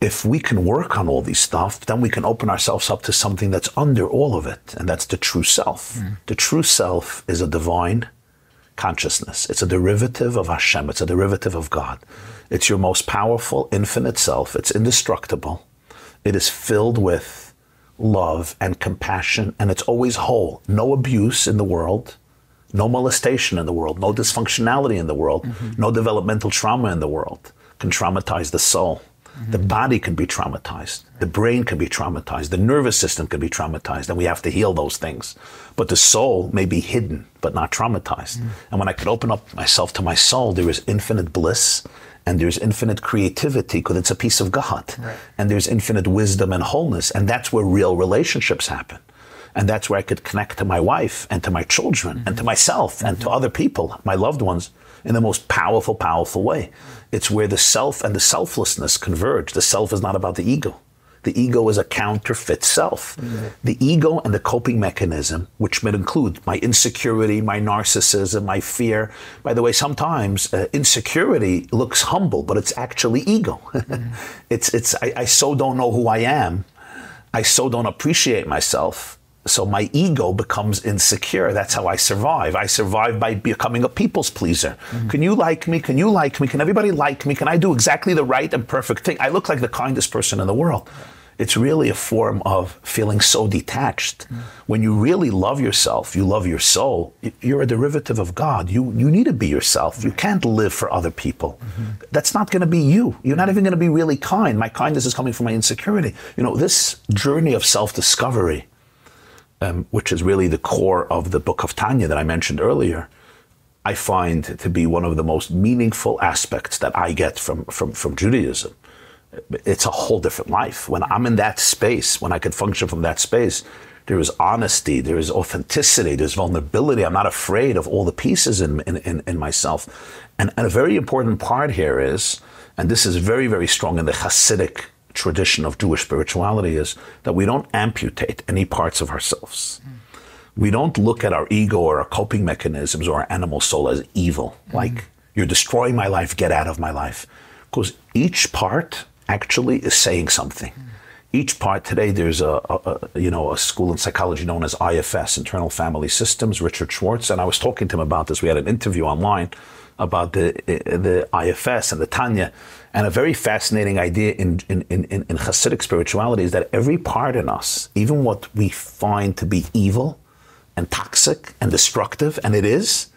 If we can work on all these stuff, then we can open ourselves up to something that's under all of it, and that's the true self. The true self is a divine consciousness. It's a derivative of Hashem. It's a derivative of God. It's your most powerful, infinite self. It's indestructible. It is filled with love and compassion, and it's always whole. No abuse in the world, no molestation in the world, no dysfunctionality in the world, no developmental trauma in the world can traumatize the soul. The body can be traumatized, the brain can be traumatized, the nervous system can be traumatized, and we have to heal those things. But the soul may be hidden, but not traumatized. And when I could open up myself to my soul, there is infinite bliss, and there's infinite creativity, because it's a piece of God. And there's infinite wisdom and wholeness, and that's where real relationships happen. And that's where I could connect to my wife and to my children and to myself and to other people, my loved ones, in the most powerful, powerful way. It's where the self and the selflessness converge. The self is not about the ego. The ego is a counterfeit self. The ego and the coping mechanism, which may include my insecurity, my narcissism, my fear. By the way, sometimes insecurity looks humble, but it's actually ego. I so don't know who I am. I so don't appreciate myself. So my ego becomes insecure. That's how I survive. I survive by becoming a people's pleaser. Can you like me? Can you like me? Can everybody like me? Can I do exactly the right and perfect thing? I look like the kindest person in the world. It's really a form of feeling so detached. When you really love yourself, you love your soul, you're a derivative of God. You need to be yourself. You can't live for other people. That's not going to be you. You're not even going to be really kind. My kindness is coming from my insecurity. You know, this journey of self-discovery, which is really the core of the book of Tanya that I mentioned earlier, I find to be one of the most meaningful aspects that I get from Judaism. It's a whole different life. When I'm in that space, when I can function from that space, there is honesty, there is authenticity, there's vulnerability. I'm not afraid of all the pieces in myself. And a very important part here is, and this is very, very strong in the Hasidic tradition of Jewish spirituality, is that we don't amputate any parts of ourselves. We don't look at our ego or our coping mechanisms or our animal soul as evil, like, you're destroying my life, get out of my life. Because each part actually is saying something. Each part, today there's a school in psychology known as IFS, Internal Family Systems, Richard Schwartz, and I was talking to him about this. We had an interview online about the IFS and the Tanya. And a very fascinating idea in Hasidic spirituality is that every part in us, even what we find to be evil and toxic and destructive, and it is,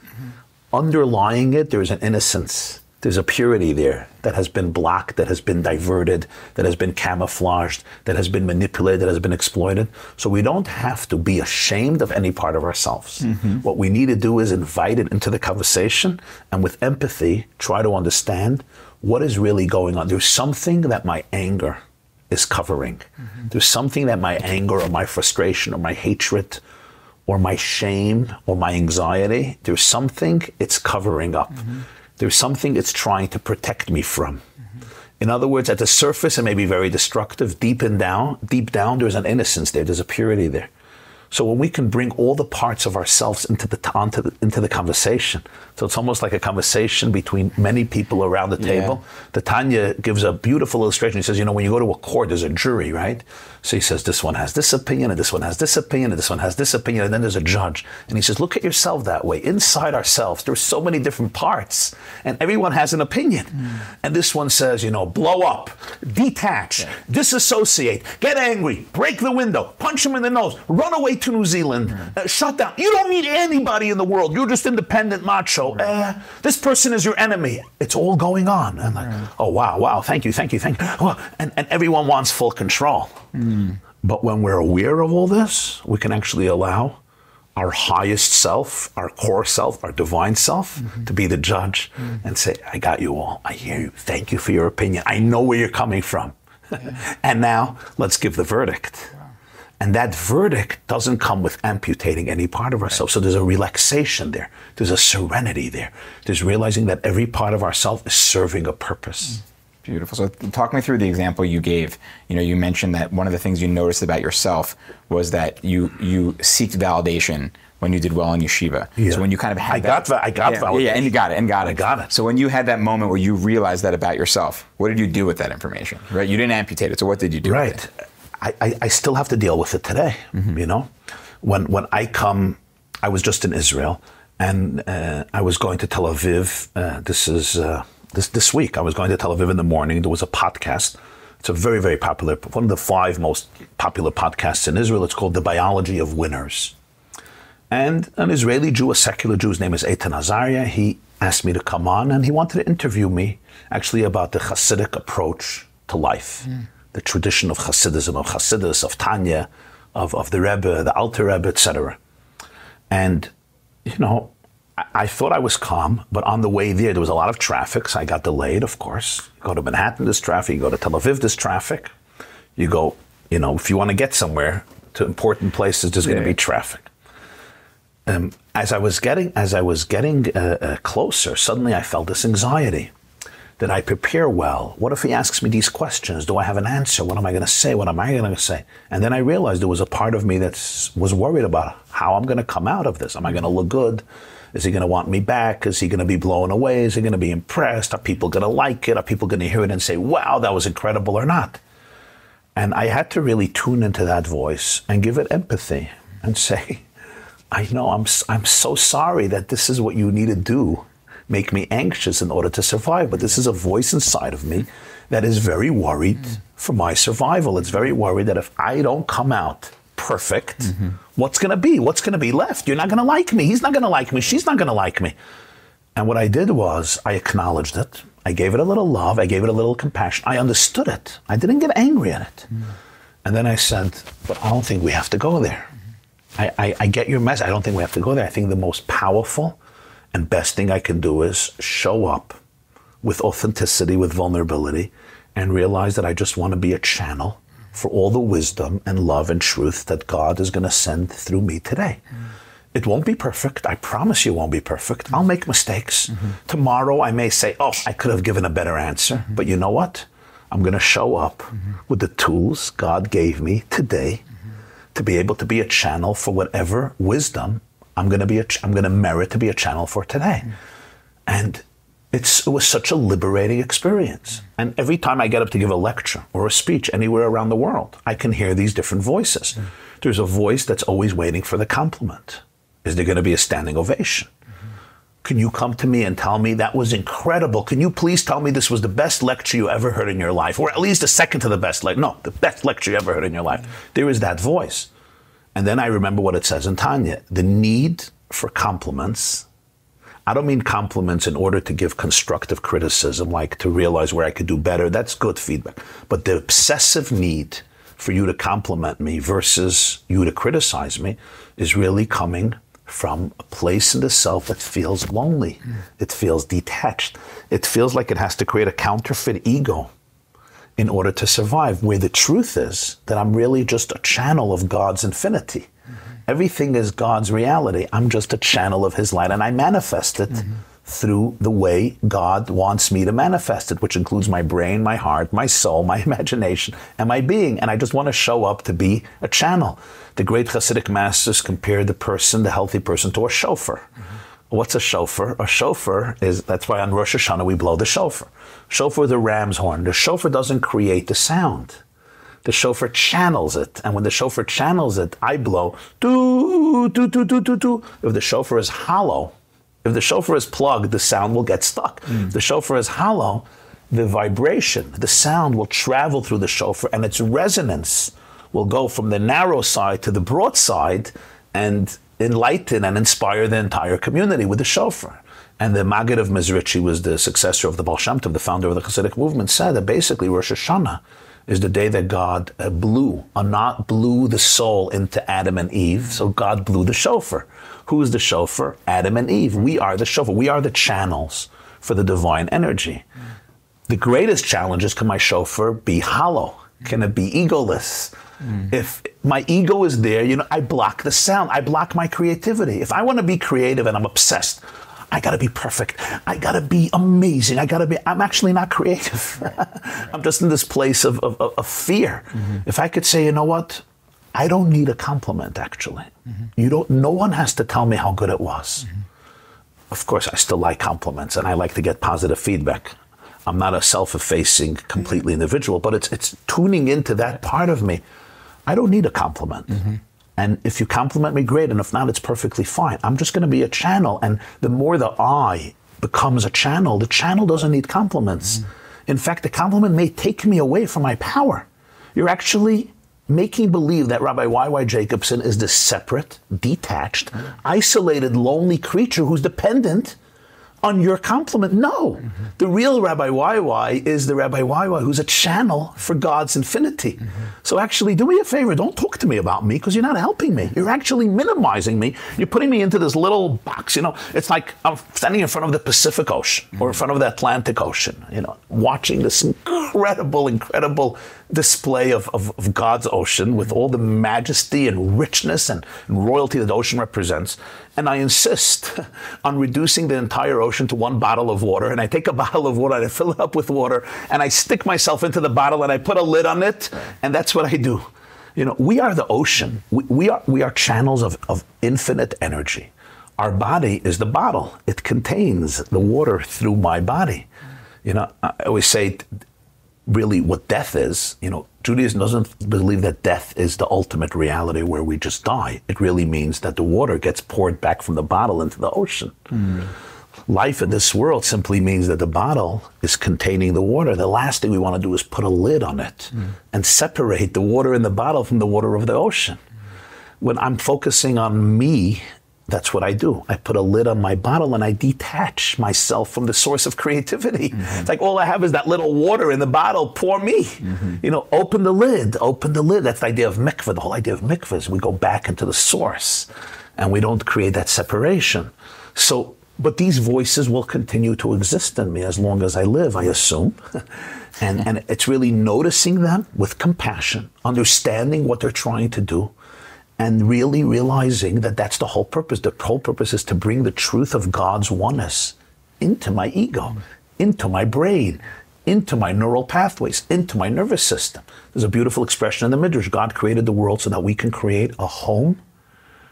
underlying it, there is an innocence. There's a purity there that has been blocked, that has been diverted, that has been camouflaged, that has been manipulated, that has been exploited. So we don't have to be ashamed of any part of ourselves. Mm-hmm. What we need to do is invite it into the conversation and with empathy, try to understand what is really going on. There's something that my anger is covering. Mm-hmm. There's something that my anger or my frustration or my hatred or my shame or my anxiety, there's something it's covering up. Mm-hmm. There's something it's trying to protect me from. Mm-hmm. In other words, at the surface, it may be very destructive. Deep down, there's an innocence there. There's a purity there. So when we can bring all the parts of ourselves into the conversation, so it's almost like a conversation between many people around the table. Yeah. The Tanya gives a beautiful illustration. He says, you know, when you go to a court, there's a jury, right? So he says, this one has this opinion, and this one has this opinion, and this one has this opinion, and then there's a judge. And he says, look at yourself that way. Inside ourselves, there's so many different parts, and everyone has an opinion. Mm. And this one says, you know, blow up, detach, yeah, disassociate, get angry, break the window, punch him in the nose, run away to New Zealand, shut down. You don't need anybody in the world. You're just independent macho. Right. This person is your enemy. It's all going on. And like, right, oh, wow, thank you. And everyone wants full control. Mm. But when we're aware of all this, we can actually allow our highest self, our core self, our divine self, mm-hmm, to be the judge, mm, and say, I got you all. I hear you. Thank you for your opinion. I know where you're coming from. Yeah. And now let's give the verdict. And that verdict doesn't come with amputating any part of ourselves. Right. So there's a relaxation there. There's a serenity there. There's realizing that every part of ourselves is serving a purpose. Beautiful. So talk me through the example you gave. You know, you mentioned that one of the things you noticed about yourself was that you seeked validation when you did well in yeshiva. Yeah. So when you kind of had I got validation. Yeah, and you got it, So when you had that moment where you realized that about yourself, what did you do with that information? Right? You didn't amputate it, so what did you do with it? I still have to deal with it today, mm-hmm, you know? When I was just in Israel, and I was going to Tel Aviv. This week. I was going to Tel Aviv in the morning. There was a podcast. It's a very, very popular, one of the 5 most popular podcasts in Israel. It's called The Biology of Winners. And an Israeli Jew, a secular Jew, his name is Eitan Azaria. He asked me to come on, and he wanted to interview me, actually, about the Hasidic approach to life. Mm. The tradition of Hasidism, of Hasidus, of Tanya, of the Rebbe, the Alter Rebbe, etc. And, you know, I thought I was calm, but on the way there was a lot of traffic, so I got delayed, of course. You go to Manhattan, there's traffic. You go to Tel Aviv, there's traffic. You go, you know, if you want to get somewhere to important places, there's going to be traffic. As I was getting closer, suddenly I felt this anxiety. Did I prepare well? What if he asks me these questions? Do I have an answer? What am I going to say? What am I going to say? And then I realized there was a part of me that was worried about how I'm going to come out of this. Am I going to look good? Is he going to want me back? Is he going to be blown away? Is he going to be impressed? Are people going to like it? Are people going to hear it and say, wow, that was incredible, or not? And I had to really tune into that voice and give it empathy and say, I know, I'm so sorry that this is what you need to do. Make me anxious in order to survive. But this is a voice inside of me that is very worried for my survival. It's very worried that if I don't come out perfect, what's going to be? What's going to be left? You're not going to like me. He's not going to like me. She's not going to like me. And what I did was I acknowledged it. I gave it a little love. I gave it a little compassion. I understood it. I didn't get angry at it. Mm. And then I said, but I don't think we have to go there. I get your message. I don't think we have to go there. I think the most powerful and best thing I can do is show up with authenticity, with vulnerability, and realize that I just want to be a channel for all the wisdom and love and truth that God is going to send through me today. Mm-hmm. It won't be perfect. I promise you it won't be perfect. Mm-hmm. I'll make mistakes. Mm-hmm. Tomorrow I may say, oh, I could have given a better answer. Mm-hmm. But you know what? I'm going to show up with the tools God gave me today to be able to be a channel for whatever wisdom I'm going to merit to be a channel for today. Mm. And it was such a liberating experience. And every time I get up to give a lecture or a speech anywhere around the world, I can hear these different voices. Mm. There's a voice that's always waiting for the compliment. Is there going to be a standing ovation? Can you come to me and tell me that was incredible? Can you please tell me this was the best lecture you ever heard in your life? Or at least the second to the best lecture. No, the best lecture you ever heard in your life. There is that voice. And then I remember what it says in Tanya. The need for compliments. I don't mean compliments in order to give constructive criticism, like to realize where I could do better. That's good feedback. But the obsessive need for you to compliment me versus you to criticize me is really coming from a place in the self that feels lonely. It feels detached. It feels like it has to create a counterfeit ego in order to survive, where the truth is that I'm really just a channel of God's infinity. Everything is God's reality. I'm just a channel of His light, and I manifest it through the way God wants me to manifest it, which includes my brain, my heart, my soul, my imagination, and my being. And I just want to show up to be a channel. The great Hasidic masters compared the person, the healthy person, to a shofar. What's a shofar? A shofar is, that's why on Rosh Hashanah we blow the shofar. Shofar, the ram's horn. The shofar doesn't create the sound. The shofar channels it. And when the shofar channels it, I blow, doo, doo, doo, doo, doo, doo. If the shofar is hollow, if the shofar is plugged, the sound will get stuck. If the shofar is hollow, the vibration, the sound will travel through the shofar, and its resonance will go from the narrow side to the broad side and enlighten and inspire the entire community with the shofar. And the Maggid of Mizritchi, who was the successor of the Baal Shem Tov, the founder of the Hasidic movement, said that basically Rosh Hashanah is the day that God blew the soul into Adam and Eve. So God blew the shofar. Who is the shofar? Adam and Eve. We are the shofar. We are the channels for the divine energy. The greatest challenge is, can my shofar be hollow? Can it be egoless? If my ego is there, you know, I block the sound. I block my creativity. If I want to be creative and I'm obsessed, I got to be perfect. I got to be amazing. I'm actually not creative. I'm just in this place of fear. If I could say, you know what? I don't need a compliment, actually. No one has to tell me how good it was. Of course, I still like compliments, and I like to get positive feedback. I'm not a self-effacing, completely individual, but it's tuning into that part of me. I don't need a compliment. And if you compliment me, great, and if not, it's perfectly fine. I'm just going to be a channel, and the more the I becomes a channel, the channel doesn't need compliments. In fact, the compliment may take me away from my power. You're actually making believe that Rabbi Y.Y. Jacobson is this separate, detached, isolated, lonely creature who's dependent on your compliment. No. The real Rabbi YY is the Rabbi YY who's a channel for God's infinity. So actually, do me a favor, don't talk to me about me, because you're not helping me. You're actually minimizing me. You're putting me into this little box, you know. It's like I'm standing in front of the Pacific Ocean or in front of the Atlantic Ocean, you know, watching this incredible, incredible display of God's ocean with all the majesty and richness and royalty that the ocean represents. And I insist on reducing the entire ocean to one bottle of water. And I take a bottle of water and I fill it up with water and I stick myself into the bottle and I put a lid on it. And that's what I do. You know, we are the ocean. We are channels of infinite energy. Our body is the bottle. It contains the water through my body. You know, I always say, really what death is, you know, Judaism doesn't believe that death is the ultimate reality where we just die. It really means that the water gets poured back from the bottle into the ocean. Life in this world simply means that the bottle is containing the water. The last thing we want to do is put a lid on it and separate the water in the bottle from the water of the ocean. When I'm focusing on me, that's what I do. I put a lid on my bottle and I detach myself from the source of creativity. It's like all I have is that little water in the bottle, pour me. You know, open the lid, open the lid. That's the idea of mikvah. The whole idea of mikvah is we go back into the source and we don't create that separation. So, but these voices will continue to exist in me as long as I live, I assume. and it's really noticing them with compassion, understanding what they're trying to do, and really realizing that that's the whole purpose. The whole purpose is to bring the truth of God's oneness into my ego, into my brain, into my neural pathways, into my nervous system. There's a beautiful expression in the Midrash. God created the world so that we can create a home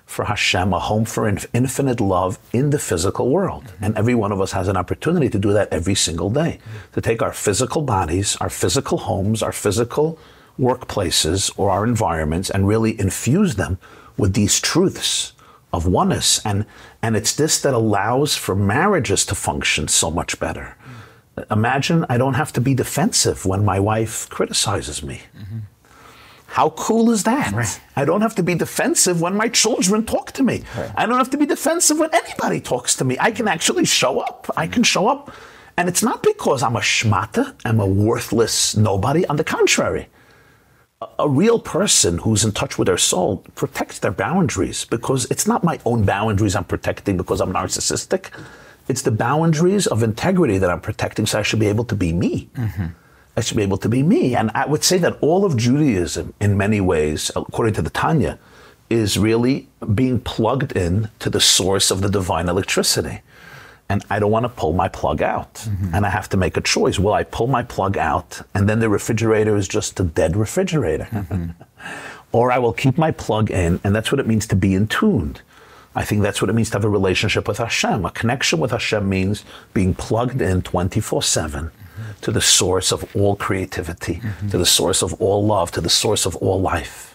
for Hashem, a home for infinite love in the physical world. And every one of us has an opportunity to do that every single day, to take our physical bodies, our physical homes, our physical workplaces or our environments and really infuse them with these truths of oneness. And it's this that allows for marriages to function so much better. Mm-hmm. Imagine I don't have to be defensive when my wife criticizes me. Mm-hmm. How cool is that? Right. I don't have to be defensive when my children talk to me. Right. I don't have to be defensive when anybody talks to me. I can actually show up. Mm-hmm. I can show up. And it's not because I'm a shmata, I'm a worthless nobody. On the contrary, a real person who's in touch with their soul protects their boundaries, because it's not my own boundaries I'm protecting because I'm narcissistic. It's the boundaries of integrity that I'm protecting, so I should be able to be me. Mm-hmm. I should be able to be me. And I would say that all of Judaism, in many ways, according to the Tanya, is really being plugged in to the source of the divine electricity. And I don't want to pull my plug out. Mm-hmm. And I have to make a choice. Will I pull my plug out and then the refrigerator is just a dead refrigerator? Mm-hmm. Or I will keep my plug in, and that's what it means to be in tune. I think that's what it means to have a relationship with Hashem. A connection with Hashem means being plugged in 24/7 mm-hmm. to the source of all creativity, mm-hmm. to the source of all love, to the source of all life.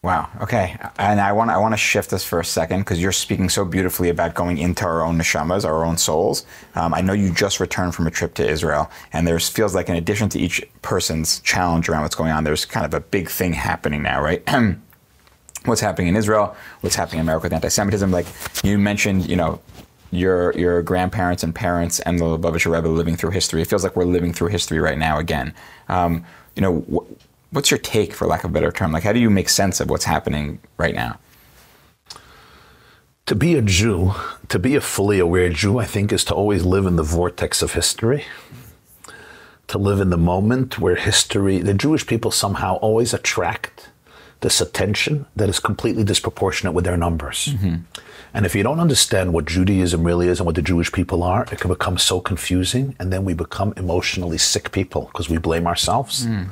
Wow. Okay. And I want to shift this for a second, because you're speaking so beautifully about going into our own neshamas, our own souls. I know you just returned from a trip to Israel, and there feels like, in addition to each person's challenge around what's going on, there's kind of a big thing happening now, right? What's happening in Israel? What's happening in America with anti-Semitism? Like you mentioned, you know, your grandparents and parents and the Lubavitcher Rebbe living through history. It feels like we're living through history right now again. You know. What's your take, for lack of a better term? Like, how do you make sense of what's happening right now? To be a Jew, to be a fully aware Jew, I think, is to always live in the vortex of history, to live in the moment where history, the Jewish people somehow always attract this attention that is completely disproportionate with their numbers. Mm-hmm. And if you don't understand what Judaism really is and what the Jewish people are, it can become so confusing, and then we become emotionally sick people because we blame ourselves. Mm.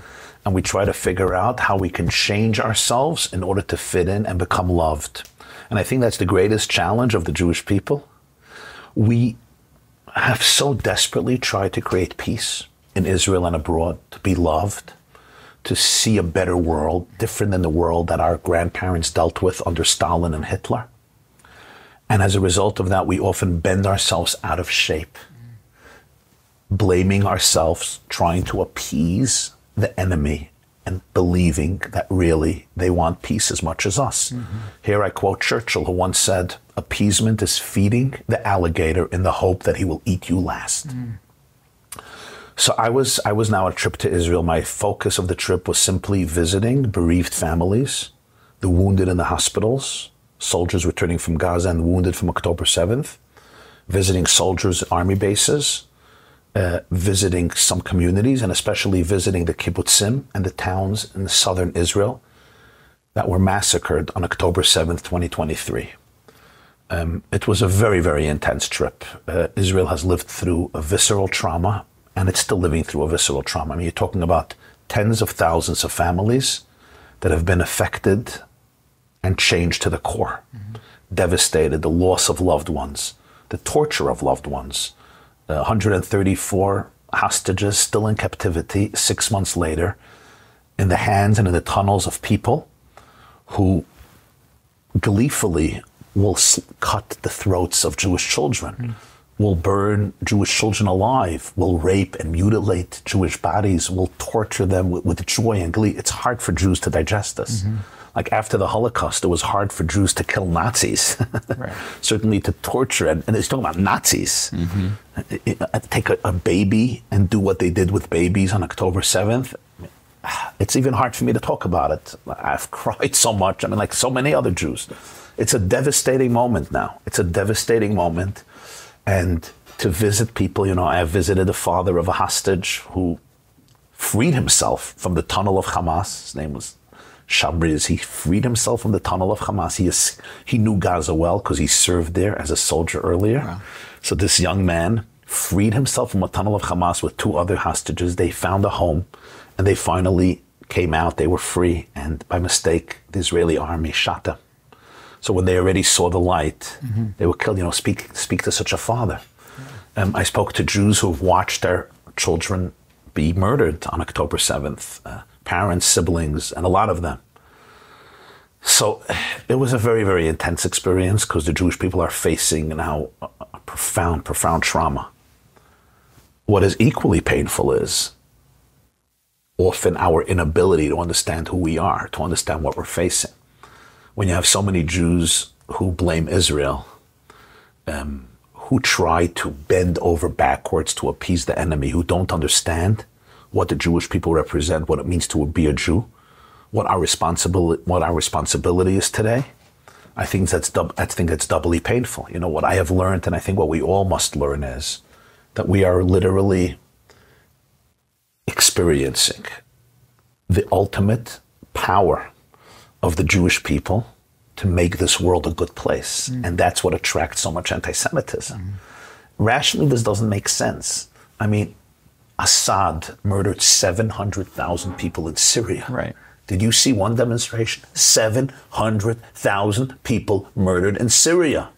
And we try to figure out how we can change ourselves in order to fit in and become loved. And I think that's the greatest challenge of the Jewish people. We have so desperately tried to create peace in Israel and abroad, to be loved, to see a better world, different than the world that our grandparents dealt with under Stalin and Hitler. And as a result of that, we often bend ourselves out of shape, blaming ourselves, trying to appease the enemy, and believing that really they want peace as much as us. Mm-hmm. Here I quote Churchill, who once said, appeasement is feeding the alligator in the hope that he will eat you last. Mm. So I was now on a trip to Israel. My focus of the trip was simply visiting bereaved families, the wounded in the hospitals, soldiers returning from Gaza and wounded from October 7th, visiting soldiers at army bases, visiting some communities, and especially visiting the kibbutzim and the towns in southern Israel that were massacred on October 7th, 2023. It was a very, very intense trip. Israel has lived through a visceral trauma, and it's still living through a visceral trauma. I mean, you're talking about tens of thousands of families that have been affected and changed to the core, mm-hmm. devastated, the loss of loved ones, the torture of loved ones, 134 hostages still in captivity 6 months later, in the hands and in the tunnels of people who gleefully will cut the throats of Jewish children, mm-hmm. will burn Jewish children alive, will rape and mutilate Jewish bodies, will torture them with joy and glee. It's hard for Jews to digest this. Mm-hmm. Like after the Holocaust, it was hard for Jews to kill Nazis, right. certainly to torture. And it's talking about Nazis. Mm-hmm. Take a baby and do what they did with babies on October 7th. It's even hard for me to talk about it. I've cried so much. I mean, like so many other Jews. It's a devastating moment now. It's a devastating moment. And to visit people, you know, I have visited the father of a hostage who freed himself from the tunnel of Hamas. His name was Shabriz. He freed himself from the tunnel of Hamas. He knew Gaza well because he served there as a soldier earlier. Wow. So this young man freed himself from a tunnel of Hamas with two other hostages. They found a home, and they finally came out. They were free, and by mistake, the Israeli army shot them. So when they already saw the light, mm-hmm. they were killed. You know, speak to such a father. Yeah. I spoke to Jews who have watched their children be murdered on October 7th. Parents, siblings, and a lot of them. So it was a very, very intense experience because the Jewish people are facing now a profound, profound trauma. What is equally painful is often our inability to understand who we are, to understand what we're facing. When you have so many Jews who blame Israel, who try to bend over backwards to appease the enemy, who don't understand what the Jewish people represent, what it means to be a Jew, what our responsibility is today, I think that's doubly painful. You know, what I have learned, and I think what we all must learn, is that we are literally experiencing the ultimate power of the Jewish people to make this world a good place. Mm. And that's what attracts so much anti-Semitism. Mm. Rationally, this doesn't make sense. I mean, Assad murdered 700,000 people in Syria. Right. Did you see one demonstration? 700,000 people murdered in Syria.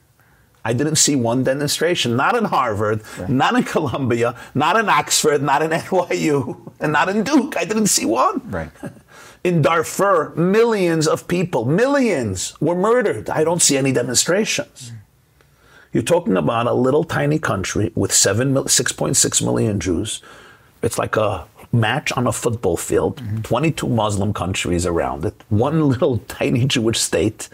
I didn't see one demonstration, not in Harvard, right, not in Columbia, not in Oxford, not in NYU, and not in Duke. I didn't see one. Right. In Darfur, millions were murdered. I don't see any demonstrations. Mm. You're talking about a little tiny country with 6.6 million Jews. It's like a match on a football field, 22 Muslim countries around it, one little tiny Jewish state,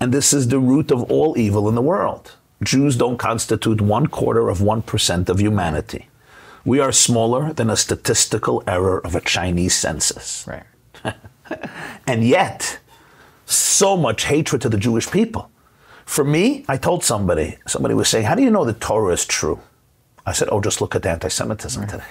and this is the root of all evil in the world. Jews don't constitute 0.25% of humanity. We are smaller than a statistical error of a Chinese census. Right. And yet, so much hatred to the Jewish people. For me, I told somebody was saying, how do you know the Torah is true? I said, oh, just look at the anti-Semitism today.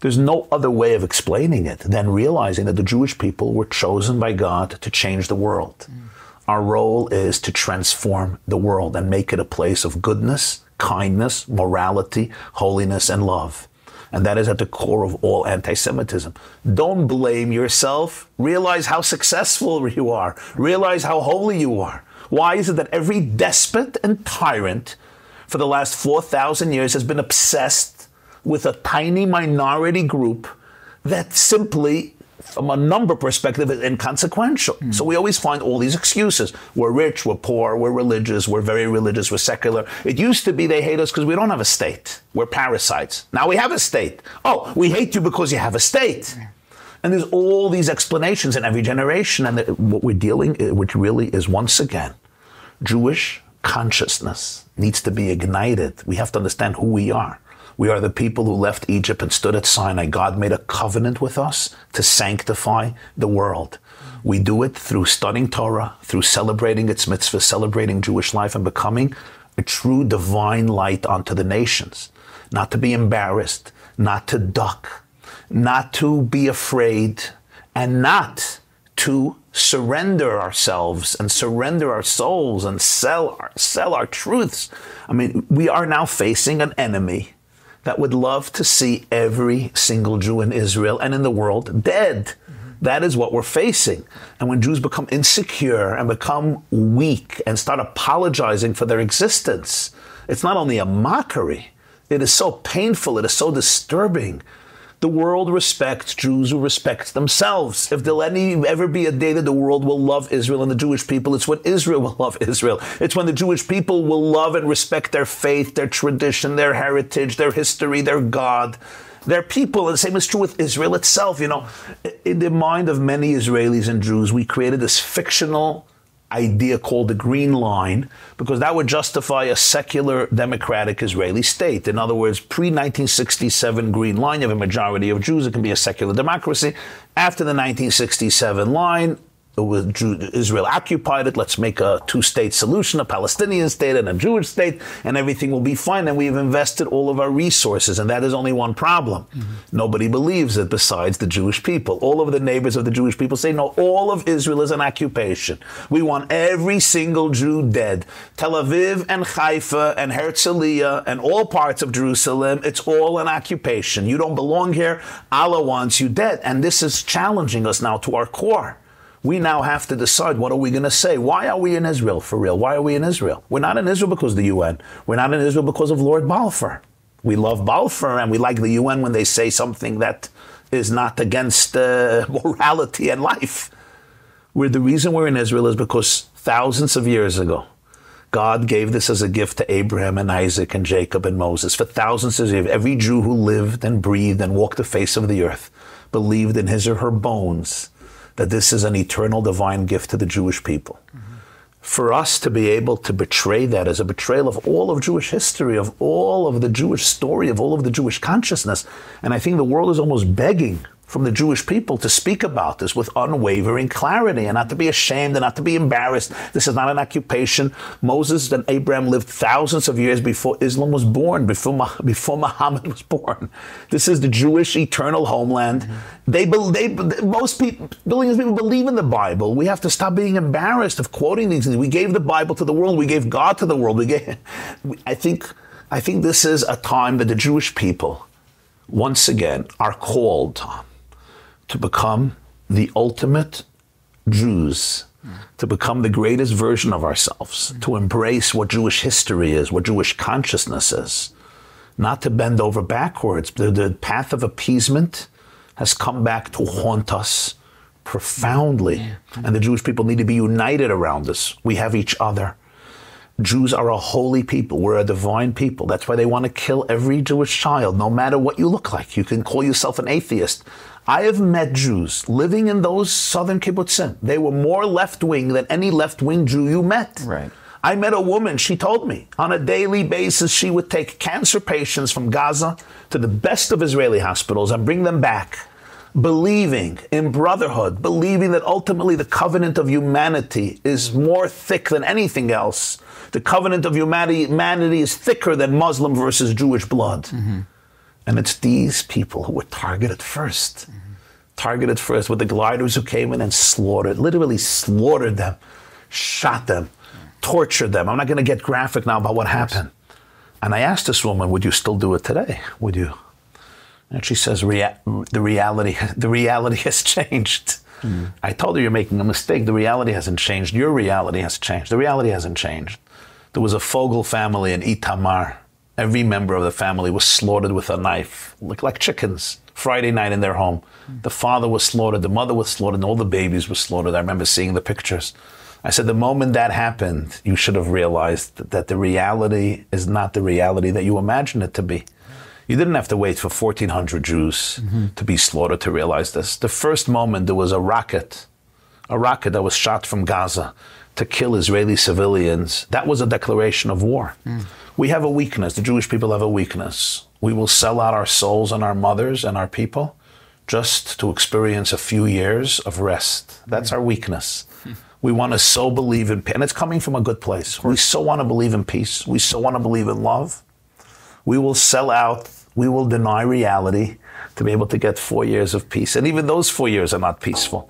There's no other way of explaining it than realizing that the Jewish people were chosen by God to change the world. Mm. Our role is to transform the world and make it a place of goodness, kindness, morality, holiness, and love. And that is at the core of all anti-Semitism. Don't blame yourself. Realize how successful you are. Realize how holy you are. Why is it that every despot and tyrant for the last 4,000 years has been obsessed with a tiny minority group that simply, from a number perspective, is inconsequential? Mm. So we always find all these excuses. We're rich, we're poor, we're religious, we're very religious, we're secular. It used to be they hate us because we don't have a state. We're parasites. Now we have a state. Oh, we hate you because you have a state. Yeah. And there's all these explanations in every generation. And what we're dealing with, which really is, once again, Jewish consciousness needs to be ignited. We have to understand who we are. We are the people who left Egypt and stood at Sinai. God made a covenant with us to sanctify the world. We do it through studying Torah, through celebrating its mitzvahs, celebrating Jewish life, and becoming a true divine light unto the nations. Not to be embarrassed, not to duck, not to be afraid, and not to surrender ourselves and surrender our souls and sell our truths. I mean, we are now facing an enemy that would love to see every single Jew in Israel and in the world dead. That is what we're facing. And when Jews become insecure and become weak and start apologizing for their existence, it's not only a mockery, it is so painful, it is so disturbing. The world respects Jews who respect themselves. If there'll ever be a day that the world will love Israel and the Jewish people, it's when Israel will love Israel. It's when the Jewish people will love and respect their faith, their tradition, their heritage, their history, their God, their people. And the same is true with Israel itself. You know, in the mind of many Israelis and Jews, we created this fictional idea called the Green Line, because that would justify a secular democratic Israeli state. In other words, pre-1967 Green Line, you have a majority of Jews, it can be a secular democracy. After the 1967 line, Israel occupied it, let's make a two-state solution, a Palestinian state and a Jewish state, and everything will be fine, and we've invested all of our resources, and that is only one problem. Mm-hmm. Nobody believes it besides the Jewish people. All of the neighbors of the Jewish people say, no, all of Israel is an occupation. We want every single Jew dead. Tel Aviv and Haifa and Herzliya and all parts of Jerusalem, it's all an occupation. You don't belong here. Allah wants you dead. And this is challenging us now to our core. We now have to decide, what are we going to say? Why are we in Israel for real? Why are we in Israel? We're not in Israel because of the UN. We're not in Israel because of Lord Balfour. We love Balfour and we like the UN when they say something that is not against morality and life. The reason we're in Israel is because thousands of years ago, God gave this as a gift to Abraham and Isaac and Jacob and Moses. For thousands of years, every Jew who lived and breathed and walked the face of the earth believed in his or her bones that this is an eternal divine gift to the Jewish people. Mm-hmm. For us to be able to betray that is a betrayal of all of Jewish history, of all of the Jewish story, of all of the Jewish consciousness. And I think the world is almost begging from the Jewish people to speak about this with unwavering clarity and not to be ashamed and not to be embarrassed. This is not an occupation. Moses and Abraham lived thousands of years before Islam was born, before Muhammad was born. This is the Jewish eternal homeland. Mm-hmm. Billions of people believe in the Bible. We have to stop being embarrassed of quoting these things. We gave the Bible to the world. We gave God to the world. I think this is a time that the Jewish people, once again, are called to become the ultimate Jews, to become the greatest version of ourselves, to embrace what Jewish history is, what Jewish consciousness is, not to bend over backwards. The path of appeasement has come back to haunt us profoundly, and the Jewish people need to be united around this. We have each other. Jews are a holy people. We're a divine people. That's why they want to kill every Jewish child, no matter what you look like. You can call yourself an atheist. I have met Jews living in those southern kibbutzim. They were more left-wing than any left-wing Jew you met. Right. I met a woman, she told me, on a daily basis she would take cancer patients from Gaza to the best of Israeli hospitals and bring them back, believing in brotherhood, believing that ultimately the covenant of humanity is more thick than anything else. The covenant of humanity is thicker than Muslim versus Jewish blood. Mm-hmm. And it's these people who were targeted first. Mm-hmm. Targeted first with the gliders who came in and slaughtered, literally slaughtered them, shot them, tortured them. I'm not going to get graphic now about what happened. And I asked this woman, would you still do it today? Would you? And she says, the reality has changed. Mm-hmm. I told her, you're making a mistake. The reality hasn't changed. Your reality has changed. The reality hasn't changed. There was a Fogel family in Itamar. Every member of the family was slaughtered with a knife, like chickens, Friday night in their home. The father was slaughtered, the mother was slaughtered, and all the babies were slaughtered. I remember seeing the pictures. I said, the moment that happened, you should have realized that the reality is not the reality that you imagined it to be. You didn't have to wait for 1,400 Jews to be slaughtered to realize this. The first moment there was a rocket that was shot from Gaza to kill Israeli civilians. That was a declaration of war. Mm. We have a weakness. The Jewish people have a weakness. We will sell out our souls and our mothers and our people just to experience a few years of rest. That's our weakness. We want to so believe in peace. And it's coming from a good place. We so want to believe in peace. We so want to believe in love. We will sell out. We will deny reality to be able to get 4 years of peace. And even those 4 years are not peaceful.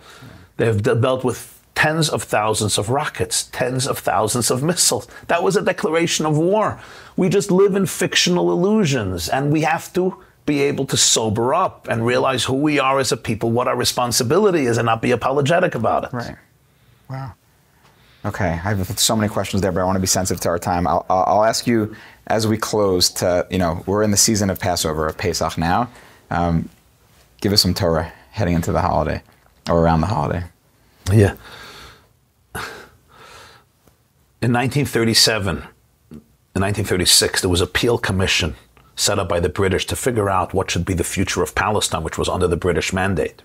They have dealt with tens of thousands of rockets, tens of thousands of missiles. That was a declaration of war. We just live in fictional illusions, and we have to be able to sober up and realize who we are as a people, what our responsibility is, and not be apologetic about it. Right. Wow. Okay. I have so many questions there, but I want to be sensitive to our time. I'll ask you as we close to, we're in the season of Passover, of Pesach now. Give us some Torah heading into the holiday or around the holiday. Yeah. In 1937, in 1936, there was a Peel Commission set up by the British to figure out what should be the future of Palestine, which was under the British mandate.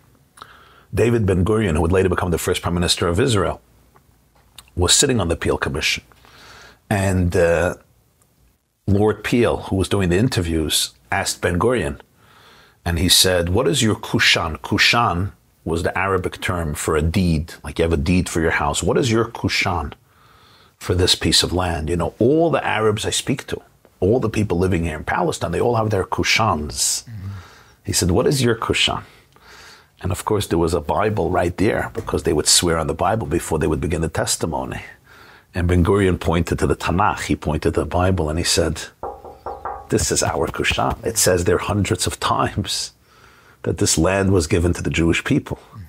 David Ben-Gurion, who would later become the first prime minister of Israel, was sitting on the Peel Commission. And Lord Peel, who was doing the interviews, asked Ben-Gurion, and he said, what is your kushan? Kushan was the Arabic term for a deed, like you have a deed for your house. What is your kushan for this piece of land? All the Arabs I speak to, all the people living here in Palestine, they all have their kushans. Mm-hmm. He said, what is your kushan? And of course, there was a Bible right there because they would swear on the Bible before they would begin the testimony. And Ben-Gurion pointed to the Tanakh, he pointed to the Bible, and he said, this is our kushan. It says there hundreds of times that this land was given to the Jewish people. Mm-hmm.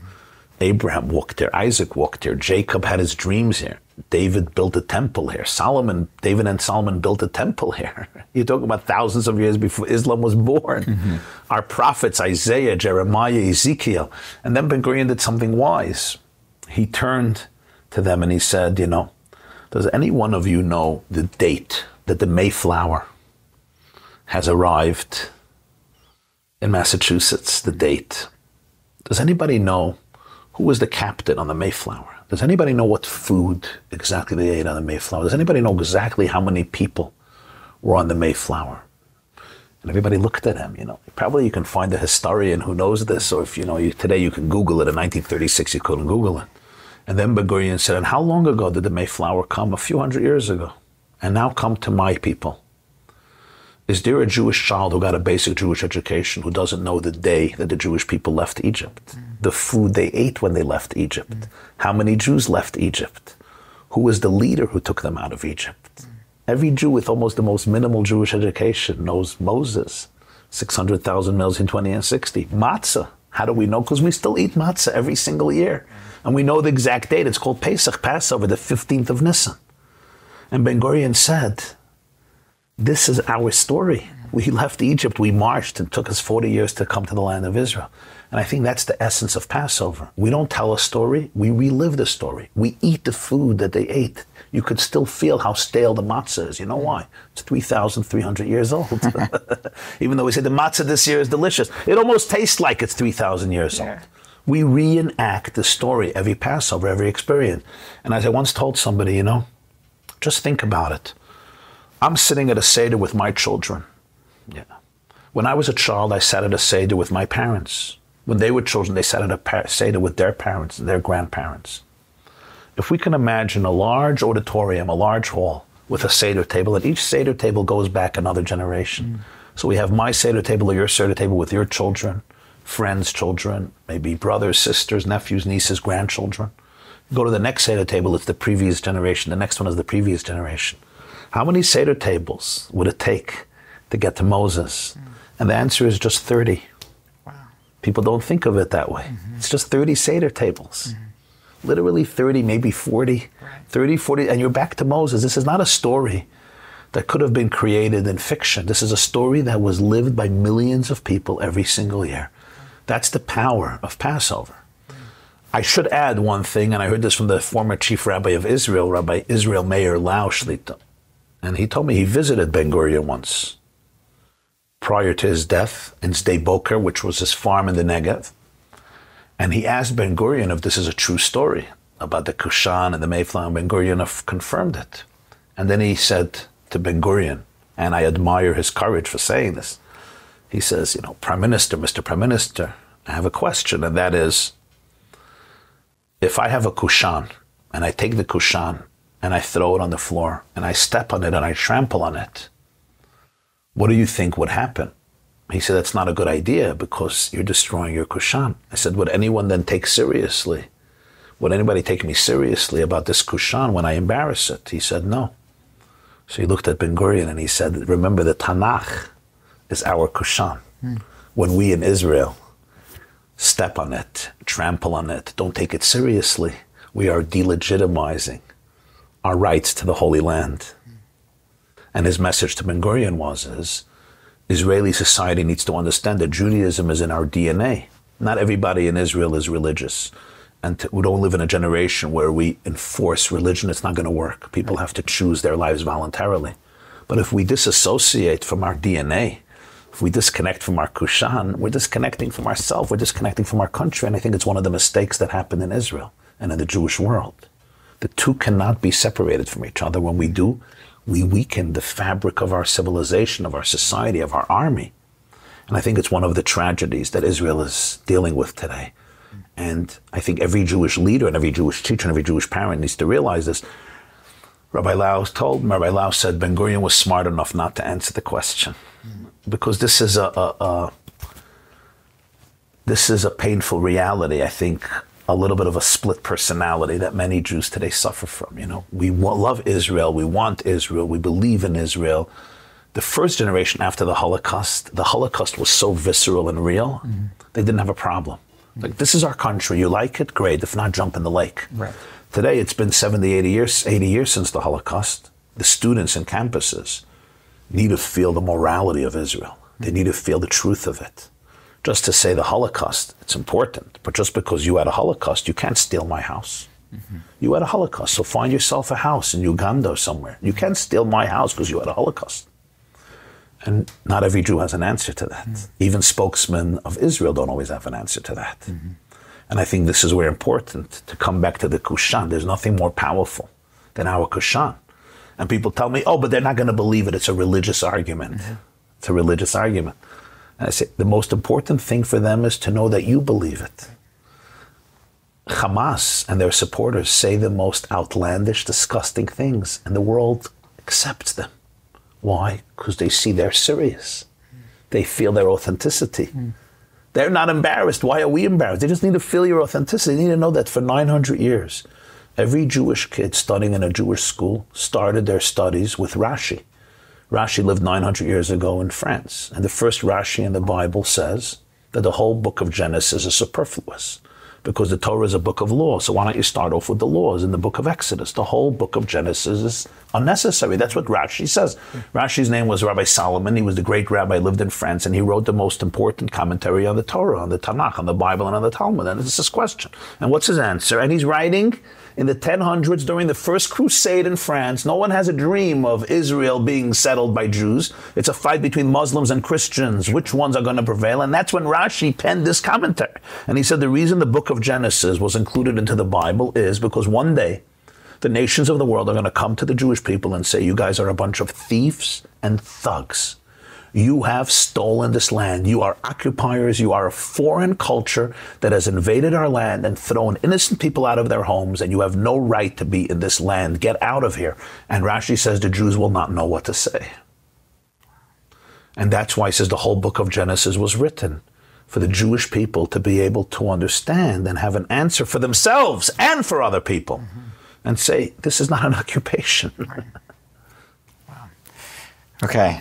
Abraham walked there, Isaac walked there, Jacob had his dreams here. David built a temple here. David and Solomon built a temple here. You're talking about thousands of years before Islam was born. Mm-hmm. Our prophets, Isaiah, Jeremiah, Ezekiel. And then Ben-Gurion did something wise. he turned to them and he said, you know, does any one of you know the date that the Mayflower has arrived in Massachusetts, the date? Does anybody know who was the captain on the Mayflower? Does anybody know what food exactly they ate on the Mayflower? Does anybody know exactly how many people were on the Mayflower? And everybody looked at him, you know. Probably you can find a historian who knows this, or if you know, today you can Google it. In 1936 you couldn't Google it. And then Ben-Gurion said, and how long ago did the Mayflower come? A few hundred years ago. And now come to my people. Is there a Jewish child who got a basic Jewish education who doesn't know the day that the Jewish people left Egypt? The food they ate when they left Egypt? How many Jews left Egypt? Who was the leader who took them out of Egypt? Every Jew with almost the most minimal Jewish education knows Moses, 600,000 males in 20 and 60. Matzah, how do we know? Because we still eat matzah every single year. And we know the exact date. It's called Pesach, Passover, the 15th of Nisan. And Ben-Gurion said, this is our story. We left Egypt, we marched, and it took us 40 years to come to the land of Israel. And I think that's the essence of Passover. We don't tell a story, we relive the story. We eat the food that they ate. You could still feel how stale the matzah is. You know why? It's 3,300 years old. Even though we say the matzah this year is delicious, it almost tastes like it's 3,000 years old. We reenact the story every Passover, every experience. And as I once told somebody, you know, just think about it. I'm sitting at a seder with my children. Yeah. When I was a child, I sat at a seder with my parents. When they were children, they sat at a seder with their parents and their grandparents. If we can imagine a large auditorium, a large hall with a seder table, and each seder table goes back another generation. So we have my seder table or your seder table with your children, friends' children, maybe brothers, sisters, nephews, nieces, grandchildren. Go to the next seder table, it's the previous generation. The next one is the previous generation. How many Seder tables would it take to get to Moses? And the answer is just 30. Wow. People don't think of it that way. It's just 30 Seder tables. Literally 30, maybe 40. 30, 40, and you're back to Moses. This is not a story that could have been created in fiction. This is a story that was lived by millions of people every single year. That's the power of Passover. I should add one thing, and I heard this from the former chief rabbi of Israel, Rabbi Israel Meir Lauschlitto. And he told me he visited Ben-Gurion once prior to his death in Sde Boker, which was his farm in the Negev. And he asked Ben-Gurion if this is a true story about the Kushan and the Mayflower, and Ben-Gurion confirmed it. And then he said to Ben-Gurion, and I admire his courage for saying this, he says, you know, Prime Minister, Mr. Prime Minister, I have a question, and that is, if I have a Kushan and I take the Kushan and I throw it on the floor, and I step on it, and I trample on it, what do you think would happen? He said, that's not a good idea, because you're destroying your Kushan. I said, would anyone then take seriously? Would anybody take me seriously about this Kushan when I embarrass it? He said, no. So he looked at Ben-Gurion, and he said, remember, the Tanakh is our Kushan. When we in Israel step on it, trample on it, don't take it seriously, we are delegitimizing our rights to the Holy Land. And his message to Ben-Gurion was, is Israeli society needs to understand that Judaism is in our DNA. Not everybody in Israel is religious. And we don't live in a generation where we enforce religion. It's not going to work. People have to choose their lives voluntarily. But if we disassociate from our DNA, if we disconnect from our Kushan, we're disconnecting from ourselves. We're disconnecting from our country. And I think it's one of the mistakes that happened in Israel and in the Jewish world. The two cannot be separated from each other. When we do, we weaken the fabric of our civilization, of our society, of our army. And I think it's one of the tragedies that Israel is dealing with today. And I think every Jewish leader and every Jewish teacher and every Jewish parent needs to realize this. Rabbi Lau said, Ben-Gurion was smart enough not to answer the question. Because this is a painful reality, I think, a little bit of a split personality that many Jews today suffer from. You know, we love Israel, we want Israel, we believe in Israel. The first generation after the Holocaust was so visceral and real, they didn't have a problem. Like, this is our country, you like it, great, if not, jump in the lake. Today, it's been 70, 80 years since the Holocaust. The students in campuses need to feel the morality of Israel. They need to feel the truth of it. just to say the Holocaust, it's important, but just because you had a Holocaust, you can't steal my house. Mm-hmm. You had a Holocaust, so find yourself a house in Uganda or somewhere. You can't steal my house because you had a Holocaust. And not every Jew has an answer to that. Mm-hmm. Even spokesmen of Israel don't always have an answer to that. Mm-hmm. And I think this is where important to come back to the Kushan. There's nothing more powerful than our Kushan. And people tell me, oh, but they're not going to believe it. It's a religious argument. Mm-hmm. It's a religious argument. And I say, the most important thing for them is to know that you believe it. Hamas and their supporters say the most outlandish, disgusting things, and the world accepts them. Why? Because they see they're serious. They feel their authenticity. Mm. They're not embarrassed. Why are we embarrassed? They just need to feel your authenticity. They need to know that for 900 years, every Jewish kid studying in a Jewish school started their studies with Rashi. Rashi lived 900 years ago in France. And the first Rashi in the Bible says that the whole book of Genesis is superfluous, because the Torah is a book of law. So why don't you start off with the laws in the book of Exodus? The whole book of Genesis is unnecessary. That's what Rashi says. Rashi's name was Rabbi Solomon. He was the great rabbi, lived in France, and he wrote the most important commentary on the Torah, on the Tanakh, on the Bible, and on the Talmud. And it's this question. And what's his answer? And he's writing in the 1000s during the First Crusade in France. No one has a dream of Israel being settled by Jews. It's a fight between Muslims and Christians. Which ones are going to prevail? And that's when Rashi penned this commentary. And he said the reason the book of Genesis was included into the Bible is because one day the nations of the world are going to come to the Jewish people and say, you guys are a bunch of thieves and thugs. You have stolen this land. You are occupiers. You are a foreign culture that has invaded our land and thrown innocent people out of their homes, and you have no right to be in this land. Get out of here. And Rashi says the Jews will not know what to say. And that's why he says the whole book of Genesis was written for the Jewish people to be able to understand and have an answer for themselves and for other people, mm-hmm. and say, this is not an occupation. Okay,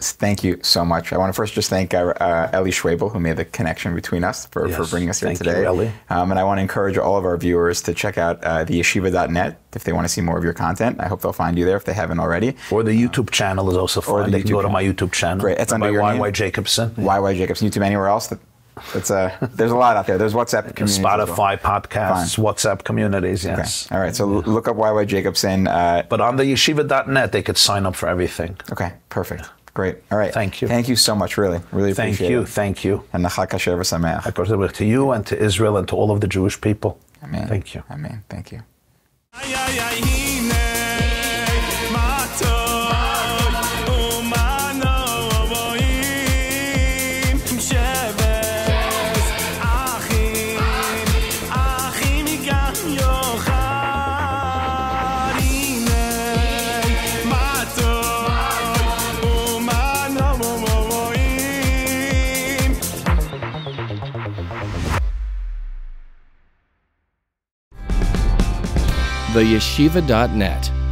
thank you so much. I want to first just thank Eli Schwebel, who made the connection between us, for bringing us here today. You, Eli. And I want to encourage all of our viewers to check out theyeshiva.net if they want to see more of your content. I hope they'll find you there if they haven't already. Or the YouTube channel is also fun. They can go to my YouTube channel. Great, it's under your name. YY Jacobson. Yeah. YY Jacobson. YouTube anywhere else? There's a lot out there. There's WhatsApp communities, Spotify, well. Podcasts, Fine. WhatsApp communities, yes. Okay. All right, so look up YY Jacobson. But on the yeshiva.net, they could sign up for everything. Okay, perfect. Yeah. Great. All right. Thank you. Thank you so much, really. Really appreciate it. Thank you. And Chag Kasher V'Sameach. To you and to Israel and to all of the Jewish people. Amen. Thank you. Amen. Thank you. theyeshiva.net